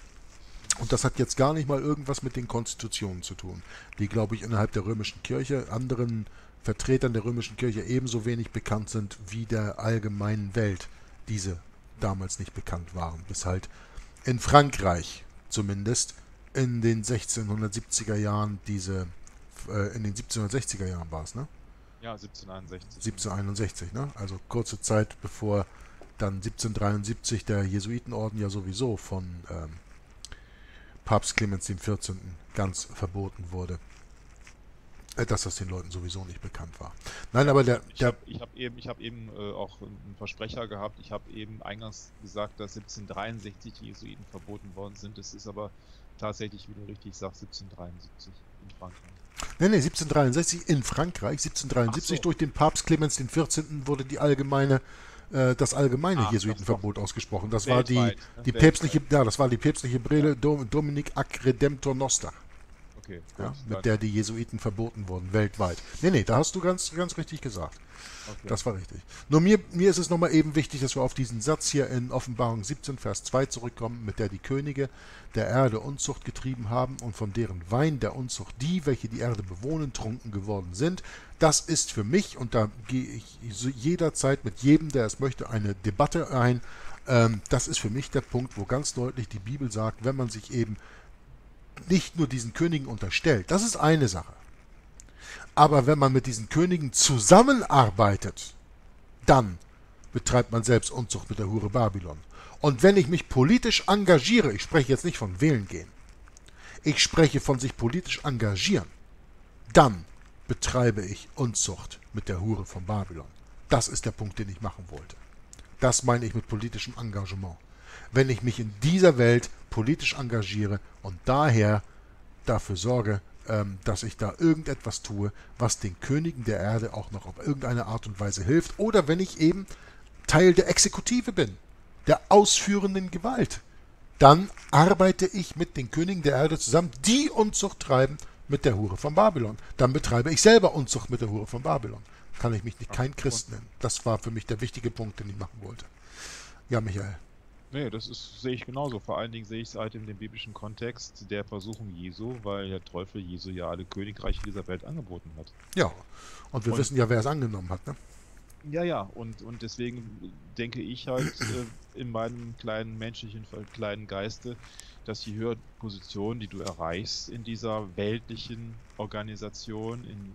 Und das hat jetzt gar nicht mal irgendwas mit den Konstitutionen zu tun, die, glaube ich, innerhalb der römischen Kirche anderen Vertretern der römischen Kirche ebenso wenig bekannt sind wie der allgemeinen Welt, diese damals nicht bekannt waren, bis halt in Frankreich zumindest in den sechzehnhundertsiebziger Jahren diese, äh, in den siebzehnhundertsechziger Jahren war es, ne? Ja, siebzehnhunderteinundsechzig. siebzehnhunderteinundsechzig, ne? Also kurze Zeit bevor dann siebzehnhundertdreiundsiebzig der Jesuitenorden ja sowieso von ähm, Papst Clemens dem vierzehnten ganz verboten wurde. Dass das den Leuten sowieso nicht bekannt war. Nein, aber der... der ich habe hab eben, ich hab eben äh, auch einen Versprecher gehabt. Ich habe eben eingangs gesagt, dass siebzehnhundertdreiundsechzig die Jesuiten verboten worden sind. Das ist aber tatsächlich, wie du richtig sagst, siebzehnhundertdreiundsiebzig in Frankreich. Nein, nein, siebzehnhundertdreiundsechzig in Frankreich. siebzehnhundertdreiundsiebzig so. Durch den Papst Clemens dem vierzehnten wurde die allgemeine... das allgemeine ah, Jesuitenverbot das ausgesprochen. Das weltweit, war die, die päpstliche, ja, das war die päpstliche Brille, ja. Dominic ac Redemptor Noster. Okay, gut, ja, mit der die Jesuiten verboten wurden, weltweit. Nee, nee, da hast du ganz, ganz richtig gesagt. Okay. Das war richtig. Nur mir, mir ist es nochmal eben wichtig, dass wir auf diesen Satz hier in Offenbarung siebzehn, Vers zwei zurückkommen, mit der die Könige der Erde Unzucht getrieben haben und von deren Wein der Unzucht die, welche die Erde bewohnen, trunken geworden sind. Das ist für mich, und da gehe ich jederzeit mit jedem, der es möchte, eine Debatte ein. Das ist für mich der Punkt, wo ganz deutlich die Bibel sagt, wenn man sich eben nicht nur diesen Königen unterstellt. Das ist eine Sache. Aber wenn man mit diesen Königen zusammenarbeitet, dann betreibt man selbst Unzucht mit der Hure Babylon. Und wenn ich mich politisch engagiere, ich spreche jetzt nicht von wählen gehen, ich spreche von sich politisch engagieren, dann betreibe ich Unzucht mit der Hure von Babylon. Das ist der Punkt, den ich machen wollte. Das meine ich mit politischem Engagement. Wenn ich mich in dieser Welt politisch engagiere und daher dafür sorge, dass ich da irgendetwas tue, was den Königen der Erde auch noch auf irgendeine Art und Weise hilft, oder wenn ich eben Teil der Exekutive bin, der ausführenden Gewalt, dann arbeite ich mit den Königen der Erde zusammen, die Unzucht treiben mit der Hure von Babylon. Dann betreibe ich selber Unzucht mit der Hure von Babylon. Kann ich mich nicht kein Christ nennen. Das war für mich der wichtige Punkt, den ich machen wollte. Ja, Michael. Nee, das ist, sehe ich genauso. Vor allen Dingen sehe ich es halt in dem biblischen Kontext der Versuchung Jesu, weil der Teufel Jesu ja alle Königreiche dieser Welt angeboten hat. Ja, und wir und, wissen ja, wer es angenommen hat, ne? Ja, ja, und, und deswegen denke ich halt äh, in meinem kleinen menschlichen, kleinen Geiste, dass je höher Position, die du erreichst in dieser weltlichen Organisation, in,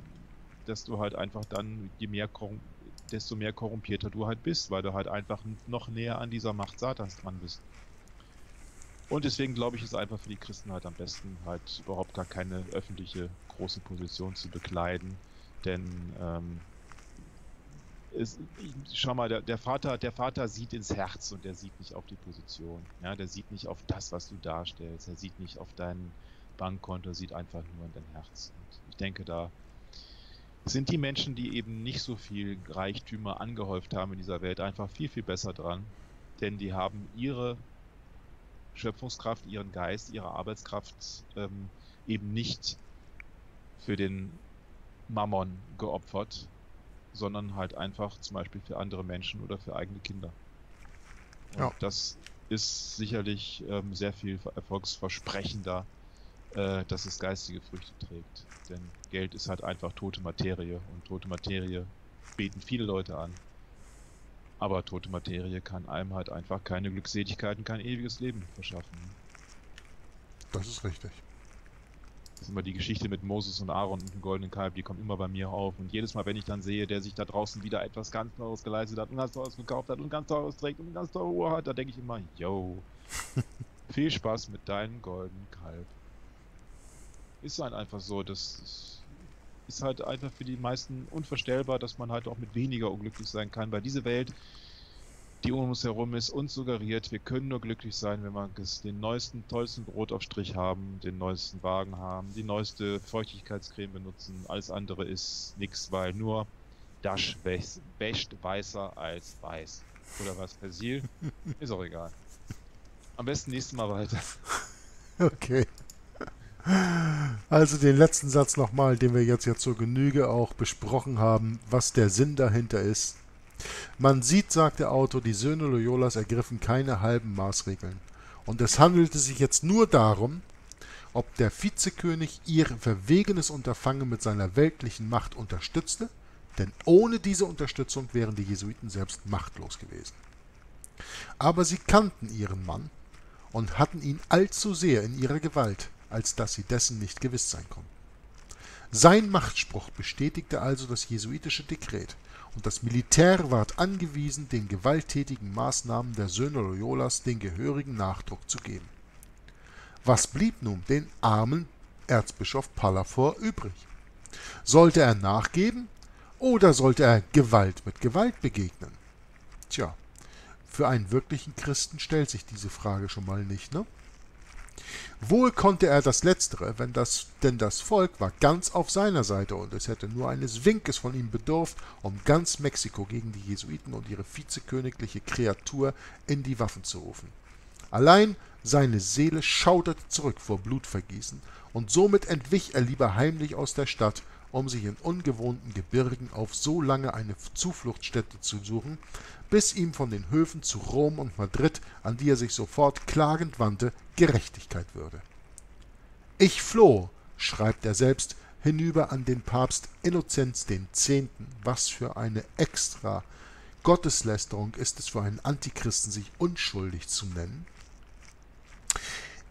dass du halt einfach dann, je mehr desto mehr korrumpierter du halt bist, weil du halt einfach noch näher an dieser Macht Satans dran bist. Und deswegen glaube ich, ist einfach für die Christen halt am besten, halt überhaupt gar keine öffentliche große Position zu bekleiden, denn ähm, es, ich, schau mal, der, der, Vater, der Vater sieht ins Herz und der sieht nicht auf die Position. Ja, der sieht nicht auf das, was du darstellst, er sieht nicht auf dein Bankkonto, sieht einfach nur in dein Herz. Und ich denke, da sind die Menschen, die eben nicht so viel Reichtümer angehäuft haben in dieser Welt, einfach viel, viel besser dran. Denn die haben ihre Schöpfungskraft, ihren Geist, ihre Arbeitskraft ähm, eben nicht für den Mammon geopfert, sondern halt einfach zum Beispiel für andere Menschen oder für eigene Kinder. Ja. Das ist sicherlich ähm, sehr viel erfolgsversprechender, äh, dass es geistige Früchte trägt. Denn Geld ist halt einfach tote Materie und tote Materie beten viele Leute an. Aber tote Materie kann einem halt einfach keine Glückseligkeit und kein ewiges Leben verschaffen. Das ist richtig. Das ist immer die Geschichte mit Moses und Aaron und dem goldenen Kalb, die kommt immer bei mir auf. Und jedes Mal, wenn ich dann sehe, der sich da draußen wieder etwas ganz Teures geleistet hat und ganz Teures gekauft hat und ganz Teures trägt und ganz teure Uhr hat, da denke ich immer, yo, viel Spaß mit deinem goldenen Kalb. Ist halt einfach so, das ist halt einfach für die meisten unvorstellbar, dass man halt auch mit weniger unglücklich sein kann, weil diese Welt, die um uns herum ist, uns suggeriert, wir können nur glücklich sein, wenn wir den neuesten, tollsten Brotaufstrich haben, den neuesten Wagen haben, die neueste Feuchtigkeitscreme benutzen. Alles andere ist nichts, weil nur das wäscht weißer als weiß. Oder was, Persil? Ist auch egal. Am besten nächstes Mal weiter. Okay. Also den letzten Satz nochmal, den wir jetzt, jetzt zur Genüge auch besprochen haben, was der Sinn dahinter ist. Man sieht, sagt der Autor, die Söhne Loyolas ergriffen keine halben Maßregeln. Und es handelte sich jetzt nur darum, ob der Vizekönig ihr verwegenes Unterfangen mit seiner weltlichen Macht unterstützte, denn ohne diese Unterstützung wären die Jesuiten selbst machtlos gewesen. Aber sie kannten ihren Mann und hatten ihn allzu sehr in ihrer Gewalt, als dass sie dessen nicht gewiss sein konnten. Sein Machtspruch bestätigte also das jesuitische Dekret, und das Militär ward angewiesen, den gewalttätigen Maßnahmen der Söhne Loyolas den gehörigen Nachdruck zu geben. Was blieb nun den armen Erzbischof Palafox übrig? Sollte er nachgeben oder sollte er Gewalt mit Gewalt begegnen? Tja, für einen wirklichen Christen stellt sich diese Frage schon mal nicht, ne? Wohl konnte er das Letztere, wenn das, denn das Volk war ganz auf seiner Seite und es hätte nur eines Winkes von ihm bedurft, um ganz Mexiko gegen die Jesuiten und ihre vizekönigliche Kreatur in die Waffen zu rufen. Allein seine Seele schauderte zurück vor Blutvergießen und somit entwich er lieber heimlich aus der Stadt, um sich in ungewohnten Gebirgen auf so lange eine Zufluchtsstätte zu suchen, bis ihm von den Höfen zu Rom und Madrid, an die er sich sofort klagend wandte, Gerechtigkeit würde. »Ich floh«, schreibt er selbst, hinüber an den Papst Innozenz den Zehnten Was für eine extra Gotteslästerung ist es für einen Antichristen, sich unschuldig zu nennen.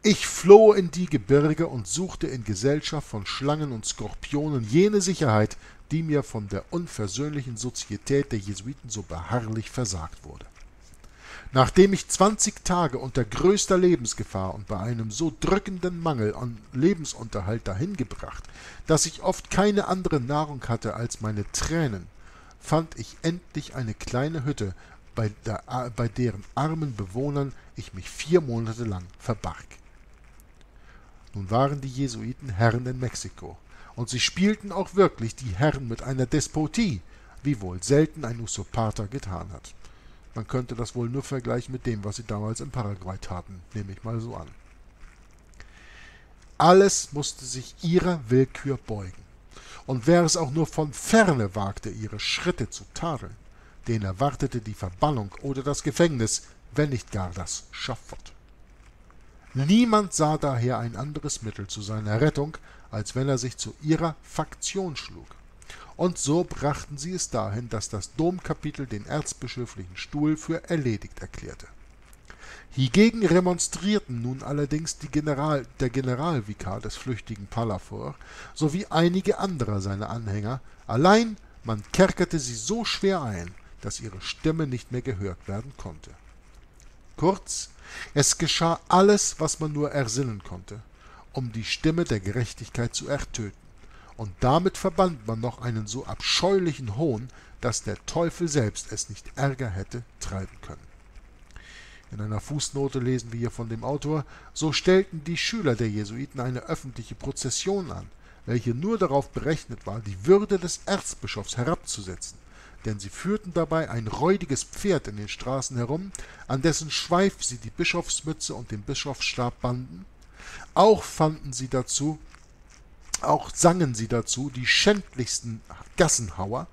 Ich floh in die Gebirge und suchte in Gesellschaft von Schlangen und Skorpionen jene Sicherheit, die mir von der unversöhnlichen Sozietät der Jesuiten so beharrlich versagt wurde. Nachdem ich zwanzig Tage unter größter Lebensgefahr und bei einem so drückenden Mangel an Lebensunterhalt dahingebracht, dass ich oft keine andere Nahrung hatte als meine Tränen, fand ich endlich eine kleine Hütte, bei, der, bei deren armen Bewohnern ich mich vier Monate lang verbarg. Nun waren die Jesuiten Herren in Mexiko, und sie spielten auch wirklich die Herren mit einer Despotie, wie wohl selten ein Usurpator getan hat. Man könnte das wohl nur vergleichen mit dem, was sie damals in Paraguay taten, nehme ich mal so an. Alles musste sich ihrer Willkür beugen, und wer es auch nur von Ferne wagte, ihre Schritte zu tadeln, den erwartete die Verbannung oder das Gefängnis, wenn nicht gar das Schafott. Niemand sah daher ein anderes Mittel zu seiner Rettung, als wenn er sich zu ihrer Faktion schlug. Und so brachten sie es dahin, dass das Domkapitel den erzbischöflichen Stuhl für erledigt erklärte. Hiergegen remonstrierten nun allerdings die General, der Generalvikar des flüchtigen Palafox sowie einige andere seiner Anhänger, allein man kerkerte sie so schwer ein, dass ihre Stimme nicht mehr gehört werden konnte. Kurz, es geschah alles, was man nur ersinnen konnte, um die Stimme der Gerechtigkeit zu ertöten, und damit verband man noch einen so abscheulichen Hohn, dass der Teufel selbst es nicht ärger hätte treiben können. In einer Fußnote lesen wir hier von dem Autor, so stellten die Schüler der Jesuiten eine öffentliche Prozession an, welche nur darauf berechnet war, die Würde des Erzbischofs herabzusetzen, denn sie führten dabei ein räudiges Pferd in den Straßen herum, an dessen Schweif sie die Bischofsmütze und den Bischofsstab banden. Auch fanden sie dazu, auch sangen sie dazu die schändlichsten Gassenhauer,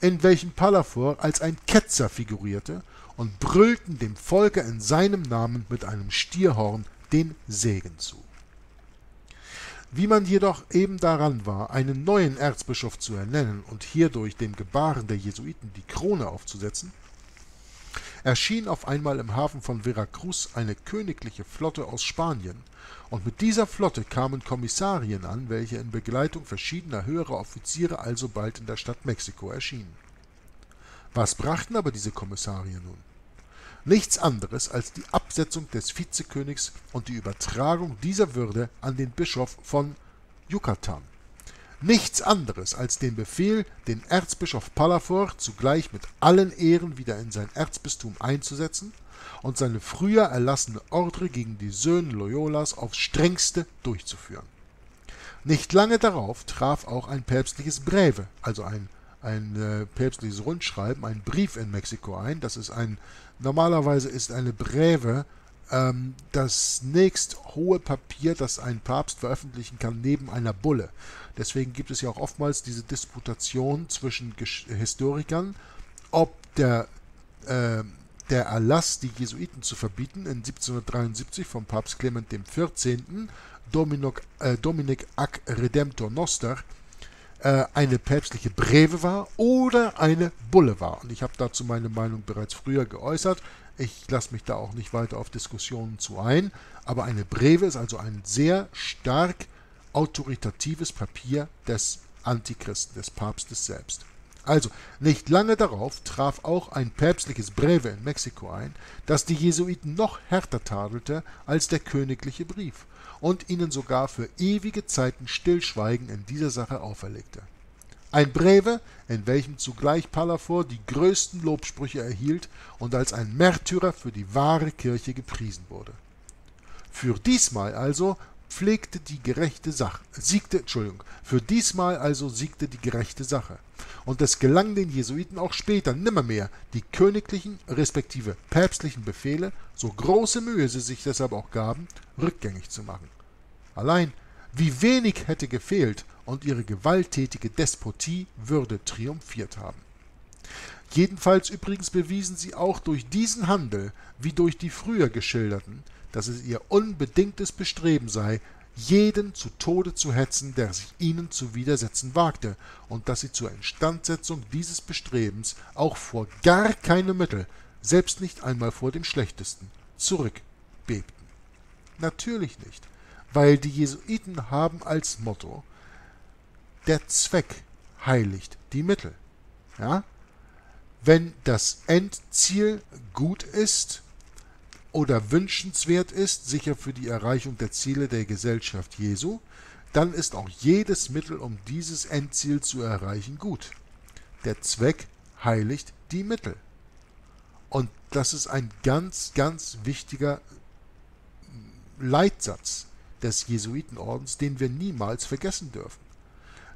in welchen Palafox als ein Ketzer figurierte, und brüllten dem Volke in seinem Namen mit einem Stierhorn den Segen zu. Wie man jedoch eben daran war, einen neuen Erzbischof zu ernennen und hierdurch dem Gebaren der Jesuiten die Krone aufzusetzen, erschien auf einmal im Hafen von Veracruz eine königliche Flotte aus Spanien, und mit dieser Flotte kamen Kommissarien an, welche in Begleitung verschiedener höherer Offiziere alsobald in der Stadt Mexiko erschienen. Was brachten aber diese Kommissarien nun? Nichts anderes als die Absetzung des Vizekönigs und die Übertragung dieser Würde an den Bischof von Yucatan. Nichts anderes als den Befehl, den Erzbischof Palafox zugleich mit allen Ehren wieder in sein Erzbistum einzusetzen und seine früher erlassene Ordre gegen die Söhne Loyolas aufs Strengste durchzuführen. Nicht lange darauf traf auch ein päpstliches Breve, also ein ein äh, päpstliches Rundschreiben, ein Brief in Mexiko ein. Das ist ein, normalerweise ist eine Breve ähm, das nächst hohe Papier, das ein Papst veröffentlichen kann, neben einer Bulle. Deswegen gibt es ja auch oftmals diese Disputation zwischen Gesch Historikern, ob der, äh, der Erlass, die Jesuiten zu verbieten, in siebzehnhundertdreiundsiebzig vom Papst Clemens der vierzehnte, Dominic, äh, Dominic ac Redemptor Noster, eine päpstliche Breve war oder eine Bulle war. Und ich habe dazu meine Meinung bereits früher geäußert. Ich lasse mich da auch nicht weiter auf Diskussionen zu ein. Aber eine Breve ist also ein sehr stark autoritatives Papier des Antichristen, des Papstes selbst. Also, nicht lange darauf traf auch ein päpstliches Breve in Mexiko ein, das die Jesuiten noch härter tadelte als der königliche Brief und ihnen sogar für ewige Zeiten Stillschweigen in dieser Sache auferlegte. Ein Breve, in welchem zugleich Palafox die größten Lobsprüche erhielt und als ein Märtyrer für die wahre Kirche gepriesen wurde. Für diesmal also pflegte die gerechte Sache, siegte, Entschuldigung, für diesmal also siegte die gerechte Sache. Und es gelang den Jesuiten auch später nimmermehr, die königlichen respektive päpstlichen Befehle, so große Mühe sie sich deshalb auch gaben, rückgängig zu machen. Allein, wie wenig hätte gefehlt, und ihre gewalttätige Despotie würde triumphiert haben. Jedenfalls übrigens bewiesen sie auch durch diesen Handel, wie durch die früher geschilderten, dass es ihr unbedingtes Bestreben sei, jeden zu Tode zu hetzen, der sich ihnen zu widersetzen wagte, und dass sie zur Instandsetzung dieses Bestrebens auch vor gar keine Mittel, selbst nicht einmal vor dem Schlechtesten, zurückbebten. Natürlich nicht, weil die Jesuiten haben als Motto: der Zweck heiligt die Mittel. Ja? Wenn das Endziel gut ist oder wünschenswert ist, sicher für die Erreichung der Ziele der Gesellschaft Jesu, dann ist auch jedes Mittel, um dieses Endziel zu erreichen, gut. Der Zweck heiligt die Mittel. Und das ist ein ganz, ganz wichtiger Leitsatz des Jesuitenordens, den wir niemals vergessen dürfen.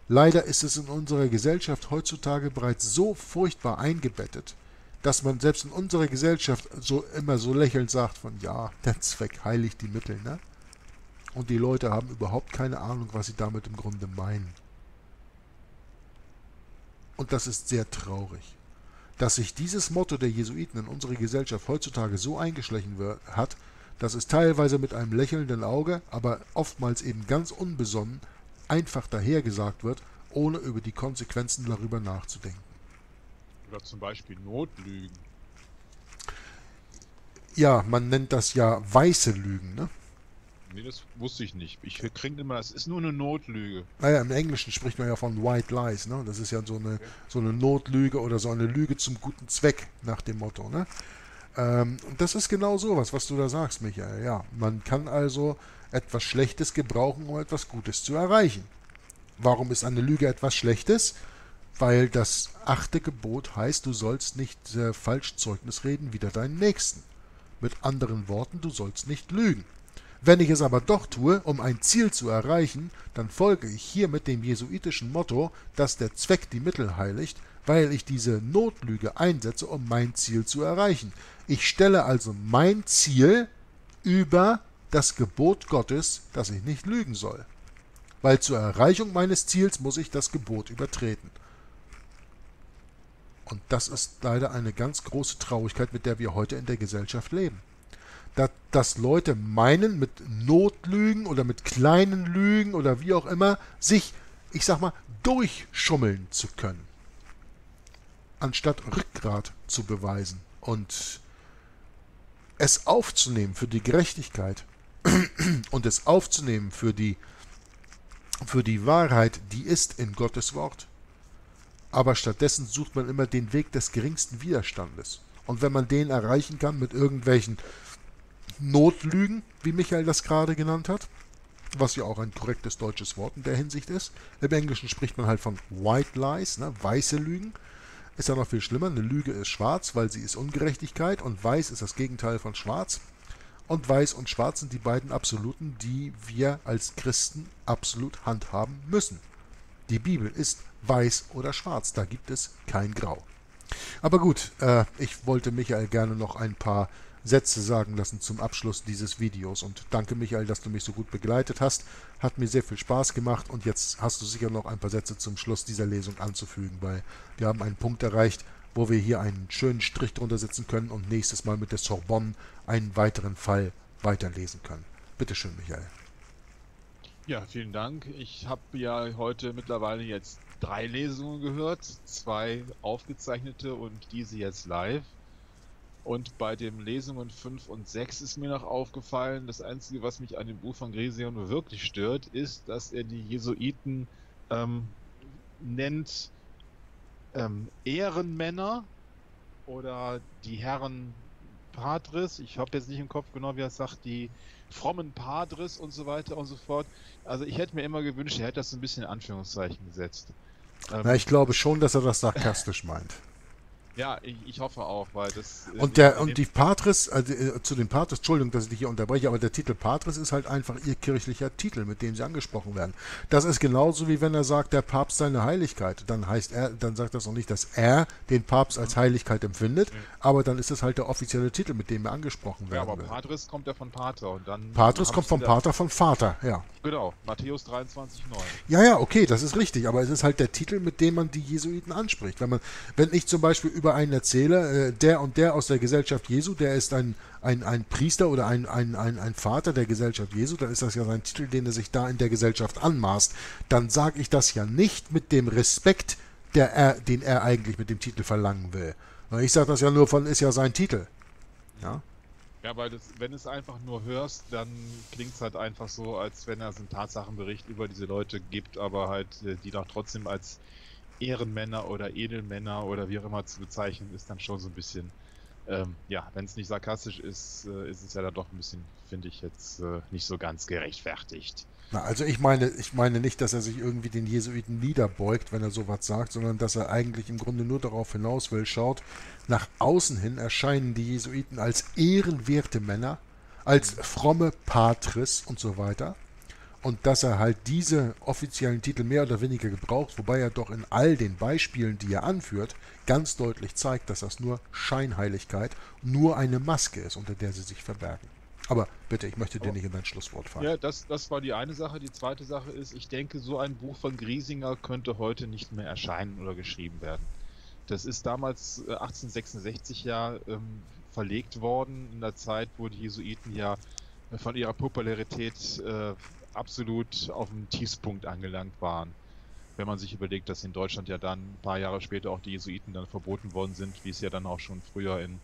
Leider ist es in unserer Gesellschaft heutzutage bereits so furchtbar eingebettet, dass man selbst in unserer Gesellschaft so immer so lächelnd sagt von, ja, der Zweck heiligt die Mittel, ne? Und die Leute haben überhaupt keine Ahnung, was sie damit im Grunde meinen. Und das ist sehr traurig, dass sich dieses Motto der Jesuiten in unsere Gesellschaft heutzutage so eingeschlichen hat, dass es teilweise mit einem lächelnden Auge, aber oftmals eben ganz unbesonnen, einfach dahergesagt wird, ohne über die Konsequenzen darüber nachzudenken. Oder zum Beispiel Notlügen. Ja, man nennt das ja weiße Lügen, ne? Nee, das wusste ich nicht. Ich kriege immer, es ist nur eine Notlüge. Naja, im Englischen spricht man ja von White Lies, ne? Das ist ja so eine, so eine Notlüge oder so eine Lüge zum guten Zweck, nach dem Motto, ne? Ähm, und das ist genau sowas, was du da sagst, Michael. Ja, man kann also etwas Schlechtes gebrauchen, um etwas Gutes zu erreichen. Warum ist eine Lüge etwas Schlechtes? Weil das achte Gebot heißt, du sollst nicht äh, falsch Zeugnis reden wider deinen Nächsten. Mit anderen Worten, du sollst nicht lügen. Wenn ich es aber doch tue, um ein Ziel zu erreichen, dann folge ich hiermit dem jesuitischen Motto, dass der Zweck die Mittel heiligt, weil ich diese Notlüge einsetze, um mein Ziel zu erreichen. Ich stelle also mein Ziel über das Gebot Gottes, dass ich nicht lügen soll. Weil zur Erreichung meines Ziels muss ich das Gebot übertreten. Und das ist leider eine ganz große Traurigkeit, mit der wir heute in der Gesellschaft leben. Dass Leute meinen, mit Notlügen oder mit kleinen Lügen oder wie auch immer, sich, ich sag mal, durchschummeln zu können, anstatt Rückgrat zu beweisen und es aufzunehmen für die Gerechtigkeit und es aufzunehmen für die, für die Wahrheit, die ist in Gottes Wort. Aber stattdessen sucht man immer den Weg des geringsten Widerstandes. Und wenn man den erreichen kann mit irgendwelchen Notlügen, wie Michael das gerade genannt hat, was ja auch ein korrektes deutsches Wort in der Hinsicht ist. Im Englischen spricht man halt von White Lies, ne? Weiße Lügen. Ist ja noch viel schlimmer, eine Lüge ist schwarz, weil sie ist Ungerechtigkeit und weiß ist das Gegenteil von schwarz. Und weiß und schwarz sind die beiden Absoluten, die wir als Christen absolut handhaben müssen. Die Bibel ist weiß oder schwarz, da gibt es kein Grau. Aber gut, äh, ich wollte Michael gerne noch ein paar Sätze sagen lassen zum Abschluss dieses Videos und danke Michael, dass du mich so gut begleitet hast, hat mir sehr viel Spaß gemacht und jetzt hast du sicher noch ein paar Sätze zum Schluss dieser Lesung anzufügen, weil wir haben einen Punkt erreicht, wo wir hier einen schönen Strich drunter setzen können und nächstes Mal mit der Sorbonne einen weiteren Fall weiterlesen können. Bitte schön, Michael. Ja, vielen Dank. Ich habe ja heute mittlerweile jetzt drei Lesungen gehört, zwei aufgezeichnete und diese jetzt live. Und bei den Lesungen fünf und sechs ist mir noch aufgefallen, das Einzige, was mich an dem Buch von Griesinger wirklich stört, ist, dass er die Jesuiten ähm, nennt ähm, Ehrenmänner oder die Herren Padres. Ich habe jetzt nicht im Kopf genau, wie er sagt, die frommen Padres und so weiter und so fort. Also ich hätte mir immer gewünscht, er hätte das ein bisschen in Anführungszeichen gesetzt. Ähm, Na, ich glaube schon, dass er das sarkastisch meint. Ja, ich, ich hoffe auch, weil das... Und, der, und die Patres, also äh, zu den Patres, Entschuldigung, dass ich dich hier unterbreche, aber der Titel Patres ist halt einfach ihr kirchlicher Titel, mit dem sie angesprochen werden. Das ist genauso, wie wenn er sagt, der Papst seine Heiligkeit. Dann heißt er, dann sagt das noch nicht, dass er den Papst als Heiligkeit empfindet, mhm. aber dann ist das halt der offizielle Titel, mit dem er angesprochen werden Ja, aber Patres kommt ja von Pater und dann... Patres kommt vom Pater, von Vater, ja. Genau, Matthäus dreiundzwanzig neun. Ja, ja, okay, das ist richtig, aber es ist halt der Titel, mit dem man die Jesuiten anspricht. Wenn man, wenn ich zum Beispiel über einen erzähle, äh, der und der aus der Gesellschaft Jesu, der ist ein, ein, ein Priester oder ein, ein, ein, ein Vater der Gesellschaft Jesu, dann ist das ja sein Titel, den er sich da in der Gesellschaft anmaßt, dann sage ich das ja nicht mit dem Respekt, der er, den er eigentlich mit dem Titel verlangen will. Ich sage das ja nur von, ist ja sein Titel. Ja, ja weil das, wenn du es einfach nur hörst, dann klingt es halt einfach so, als wenn er so einen Tatsachenbericht über diese Leute gibt, aber halt die doch trotzdem als Ehrenmänner oder Edelmänner oder wie auch immer zu bezeichnen, ist dann schon so ein bisschen, ähm, ja, wenn es nicht sarkastisch ist, äh, ist es ja dann doch ein bisschen, finde ich jetzt, äh, nicht so ganz gerechtfertigt. Na, also ich meine, ich meine nicht, dass er sich irgendwie den Jesuiten niederbeugt, wenn er sowas sagt, sondern dass er eigentlich im Grunde nur darauf hinaus will, schaut, nach außen hin erscheinen die Jesuiten als ehrenwerte Männer, als fromme Patres und so weiter. Und dass er halt diese offiziellen Titel mehr oder weniger gebraucht, wobei er doch in all den Beispielen, die er anführt, ganz deutlich zeigt, dass das nur Scheinheiligkeit, nur eine Maske ist, unter der sie sich verbergen. Aber bitte, ich möchte dir nicht in dein Schlusswort fallen. Ja, das, das war die eine Sache. Die zweite Sache ist, ich denke, so ein Buch von Griesinger könnte heute nicht mehr erscheinen oder geschrieben werden. Das ist damals achtzehnhundertsechsundsechzig ja ähm, verlegt worden, in der Zeit, wo die Jesuiten ja von ihrer Popularität äh, absolut auf dem Tiefpunkt angelangt waren. Wenn man sich überlegt, dass in Deutschland ja dann ein paar Jahre später auch die Jesuiten dann verboten worden sind, wie es ja dann auch schon früher in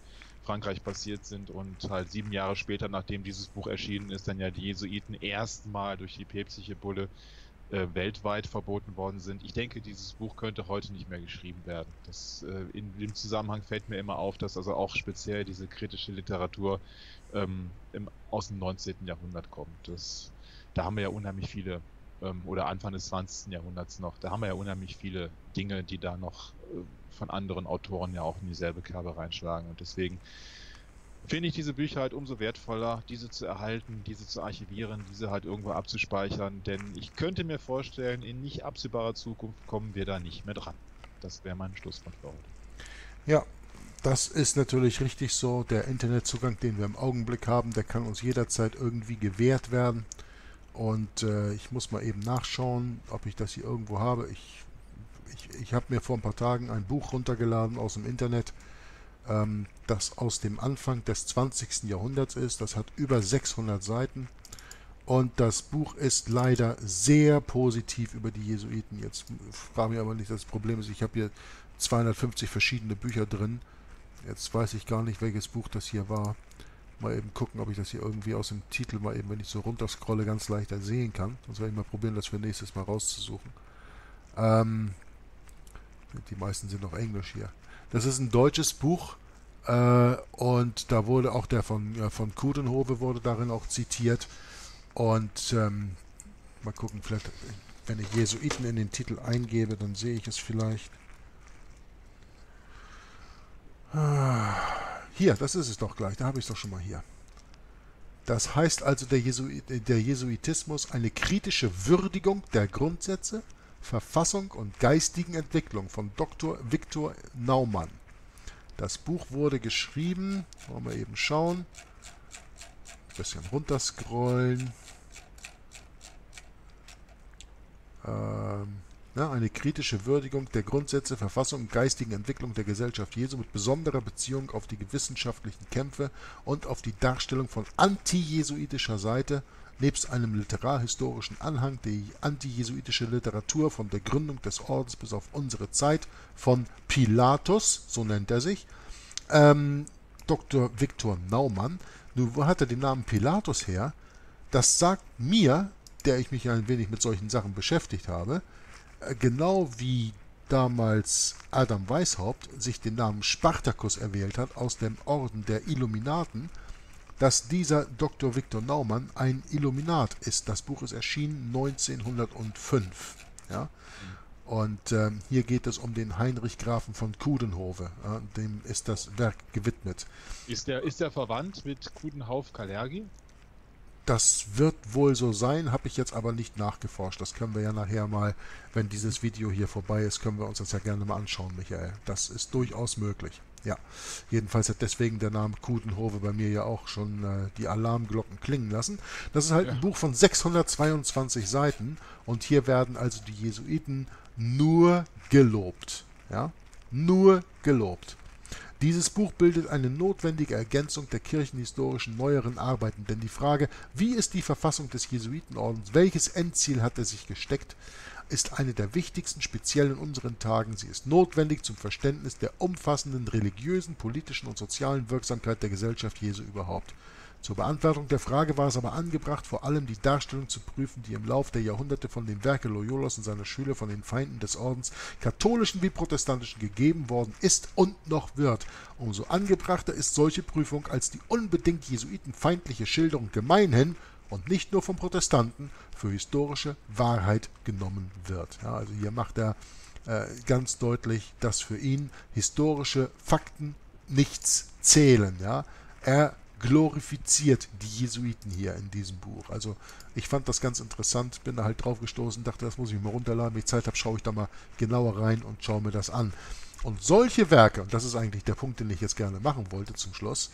Frankreich passiert sind und halt sieben Jahre später, nachdem dieses Buch erschienen ist, dann ja die Jesuiten erstmal durch die päpstliche Bulle äh, weltweit verboten worden sind. Ich denke, dieses Buch könnte heute nicht mehr geschrieben werden. Das, äh, in dem Zusammenhang fällt mir immer auf, dass also auch speziell diese kritische Literatur ähm, im, aus dem neunzehnten Jahrhundert kommt. Das Da haben wir ja unheimlich viele, oder Anfang des zwanzigsten Jahrhunderts noch, da haben wir ja unheimlich viele Dinge, die da noch von anderen Autoren ja auch in dieselbe Kerbe reinschlagen. Und deswegen finde ich diese Bücher halt umso wertvoller, diese zu erhalten, diese zu archivieren, diese halt irgendwo abzuspeichern, denn ich könnte mir vorstellen, in nicht absehbarer Zukunft kommen wir da nicht mehr dran. Das wäre mein Schlusswort für heute. Ja, das ist natürlich richtig so. Der Internetzugang, den wir im Augenblick haben, der kann uns jederzeit irgendwie gewährt werden. Und äh, ich muss mal eben nachschauen, ob ich das hier irgendwo habe. Ich, ich, ich habe mir vor ein paar Tagen ein Buch runtergeladen aus dem Internet, ähm, das aus dem Anfang des zwanzigsten Jahrhunderts ist. Das hat über sechshundert Seiten. Und das Buch ist leider sehr positiv über die Jesuiten. Jetzt frage ich aber nicht, das Problem ist, ich habe hier zweihundertfünfzig verschiedene Bücher drin. Jetzt weiß ich gar nicht, welches Buch das hier war. Mal eben gucken, ob ich das hier irgendwie aus dem Titel mal eben, wenn ich so runterscrolle, ganz leichter sehen kann. Sonst werde ich mal probieren, das für nächstes Mal rauszusuchen. Ähm, die meisten sind noch Englisch hier. Das ist ein deutsches Buch. Äh, und da wurde auch der von, ja, von Kudenhove wurde darin auch zitiert. Und ähm, mal gucken, vielleicht, wenn ich Jesuiten in den Titel eingebe, dann sehe ich es vielleicht. Hier, das ist es doch gleich, da habe ich es doch schon mal hier. Das heißt also, der, Jesuit, der Jesuitismus, eine kritische Würdigung der Grundsätze, Verfassung und geistigen Entwicklung von Doktor Viktor Naumann. Das Buch wurde geschrieben, wollen wir eben schauen, ein bisschen runterscrollen. Ähm... Eine kritische Würdigung der Grundsätze, Verfassung und geistigen Entwicklung der Gesellschaft Jesu mit besonderer Beziehung auf die wissenschaftlichen Kämpfe und auf die Darstellung von antijesuitischer Seite, nebst einem literarhistorischen Anhang, die antijesuitische Literatur von der Gründung des Ordens bis auf unsere Zeit von Pilatus, so nennt er sich, ähm, Doktor Viktor Naumann. Nun, wo hat er den Namen Pilatus her? Das sagt mir, der ich mich ein wenig mit solchen Sachen beschäftigt habe, genau wie damals Adam Weishaupt sich den Namen Spartacus erwählt hat aus dem Orden der Illuminaten, dass dieser Doktor Viktor Naumann ein Illuminat ist. Das Buch ist erschienen neunzehnhundertfünf. Ja? Und ähm, hier geht es um den Heinrich Grafen von Kudenhove. Ja? Dem ist das Werk gewidmet. Ist der, ist der verwandt mit Kudenhove-Kalergi? Das wird wohl so sein, habe ich jetzt aber nicht nachgeforscht. Das können wir ja nachher mal, wenn dieses Video hier vorbei ist, können wir uns das ja gerne mal anschauen, Michael. Das ist durchaus möglich. Ja, jedenfalls hat deswegen der Name Kudenhove bei mir ja auch schon äh, die Alarmglocken klingen lassen. Das ist halt ja ein Buch von sechshundertzweiundzwanzig Seiten und hier werden also die Jesuiten nur gelobt. Ja, nur gelobt. Dieses Buch bildet eine notwendige Ergänzung der kirchenhistorischen neueren Arbeiten, denn die Frage, wie ist die Verfassung des Jesuitenordens, welches Endziel hat er sich gesteckt, ist eine der wichtigsten, speziell in unseren Tagen. Sie ist notwendig zum Verständnis der umfassenden religiösen, politischen und sozialen Wirksamkeit der Gesellschaft Jesu überhaupt. Zur Beantwortung der Frage war es aber angebracht, vor allem die Darstellung zu prüfen, die im Lauf der Jahrhunderte von dem Werke Loyolas und seiner Schüler von den Feinden des Ordens, katholischen wie protestantischen, gegeben worden ist und noch wird. Umso angebrachter ist solche Prüfung, als die unbedingt jesuitenfeindliche Schilderung gemeinhin und nicht nur von Protestanten für historische Wahrheit genommen wird. Ja, also hier macht er äh, ganz deutlich, dass für ihn historische Fakten nichts zählen. Ja, er glorifiziert die Jesuiten hier in diesem Buch. Also ich fand das ganz interessant, bin da halt drauf gestoßen, dachte, das muss ich mal runterladen, wenn ich Zeit habe, schaue ich da mal genauer rein und schaue mir das an. Und solche Werke, und das ist eigentlich der Punkt, den ich jetzt gerne machen wollte zum Schluss,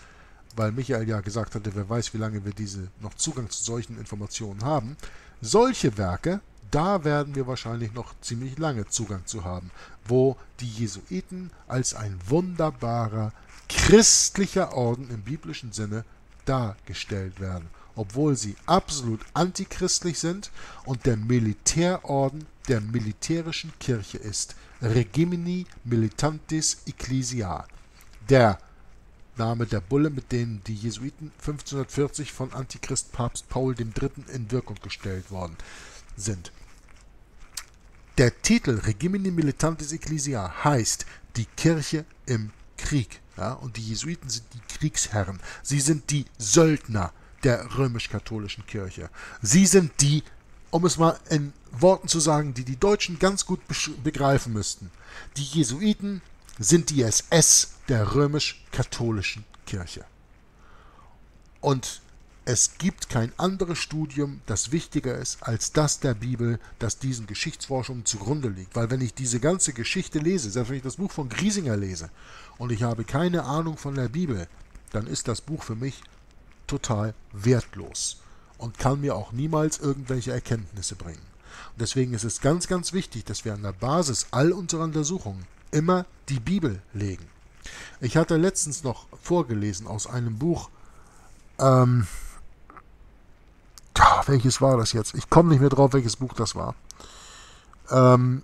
weil Michael ja gesagt hatte, wer weiß, wie lange wir diese noch Zugang zu solchen Informationen haben, solche Werke, da werden wir wahrscheinlich noch ziemlich lange Zugang zu haben, wo die Jesuiten als ein wunderbarer christlicher Orden im biblischen Sinne dargestellt werden, obwohl sie absolut antichristlich sind und der Militärorden der militärischen Kirche ist. Regimini Militantis Ecclesia. Der Name der Bulle, mit dem die Jesuiten fünfzehnhundertvierzig von Antichrist Papst Paul der Dritte in Wirkung gestellt worden sind. Der Titel Regimini Militantis Ecclesia heißt die Kirche im Krieg. Ja, und die Jesuiten sind die Kriegsherren. Sie sind die Söldner der römisch-katholischen Kirche. Sie sind die, um es mal in Worten zu sagen, die die Deutschen ganz gut begreifen müssten. Die Jesuiten sind die S S der römisch-katholischen Kirche. Und es gibt kein anderes Studium, das wichtiger ist als das der Bibel, das diesen Geschichtsforschungen zugrunde liegt. Weil wenn ich diese ganze Geschichte lese, selbst wenn ich das Buch von Griesinger lese und ich habe keine Ahnung von der Bibel, dann ist das Buch für mich total wertlos und kann mir auch niemals irgendwelche Erkenntnisse bringen. Und deswegen ist es ganz, ganz wichtig, dass wir an der Basis all unserer Untersuchungen immer die Bibel legen. Ich hatte letztens noch vorgelesen aus einem Buch, ähm, welches war das jetzt? Ich komme nicht mehr drauf, welches Buch das war. Ähm,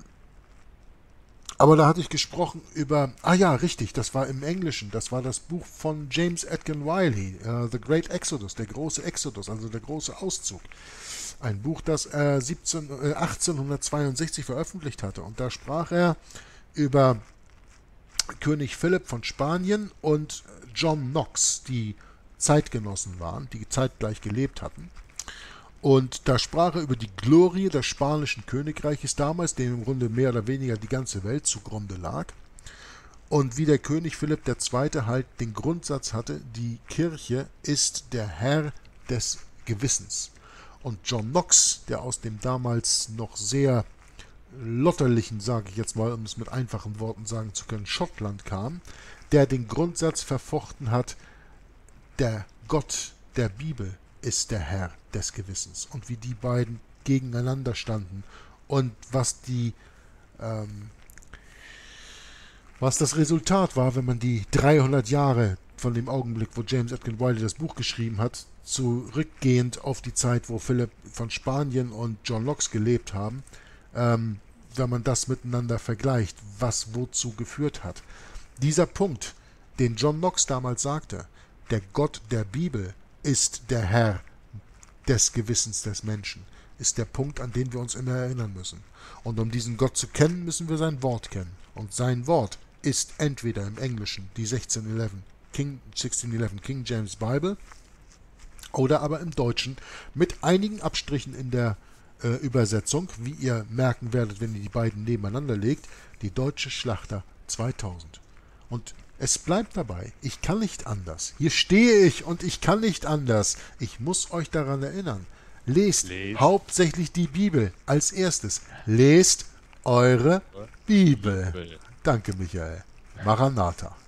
aber da hatte ich gesprochen über, ah ja, richtig, das war im Englischen, das war das Buch von James Atkin Wiley, uh, The Great Exodus, der große Exodus, also der große Auszug. Ein Buch, das er achtzehnhundertzweiundsechzig veröffentlicht hatte. Und da sprach er über König Philipp von Spanien und John Knox, die Zeitgenossen waren, die zeitgleich gelebt hatten. Und da sprach er über die Glorie des spanischen Königreiches damals, dem im Grunde mehr oder weniger die ganze Welt zugrunde lag. Und wie der König Philipp der Zweite halt den Grundsatz hatte, die Kirche ist der Herr des Gewissens. Und John Knox, der aus dem damals noch sehr lotterlichen, sage ich jetzt mal, um es mit einfachen Worten sagen zu können, Schottland kam, der den Grundsatz verfochten hat, der Gott der Bibel ist der Herr des Gewissens. Und wie die beiden gegeneinander standen und was die, ähm, was das Resultat war, wenn man die dreihundert Jahre von dem Augenblick, wo James Atkin Wiley das Buch geschrieben hat, zurückgehend auf die Zeit, wo Philipp von Spanien und John Locke gelebt haben, ähm, wenn man das miteinander vergleicht, was wozu geführt hat. Dieser Punkt, den John Locke damals sagte, der Gott der Bibel ist der Herr des Gewissens des Menschen, ist der Punkt, an den wir uns immer erinnern müssen. Und um diesen Gott zu kennen, müssen wir sein Wort kennen. Und sein Wort ist entweder im Englischen die sechzehnhundertelf King, sechzehnhundertelf King James Bible, oder aber im Deutschen mit einigen Abstrichen in der äh, Übersetzung, wie ihr merken werdet, wenn ihr die beiden nebeneinander legt, die deutsche Schlachter zweitausend. Und es bleibt dabei, ich kann nicht anders. Hier stehe ich und ich kann nicht anders. Ich muss euch daran erinnern. Lest, Lest. hauptsächlich die Bibel als erstes. Lest eure Bibel. Danke, Michael. Maranatha.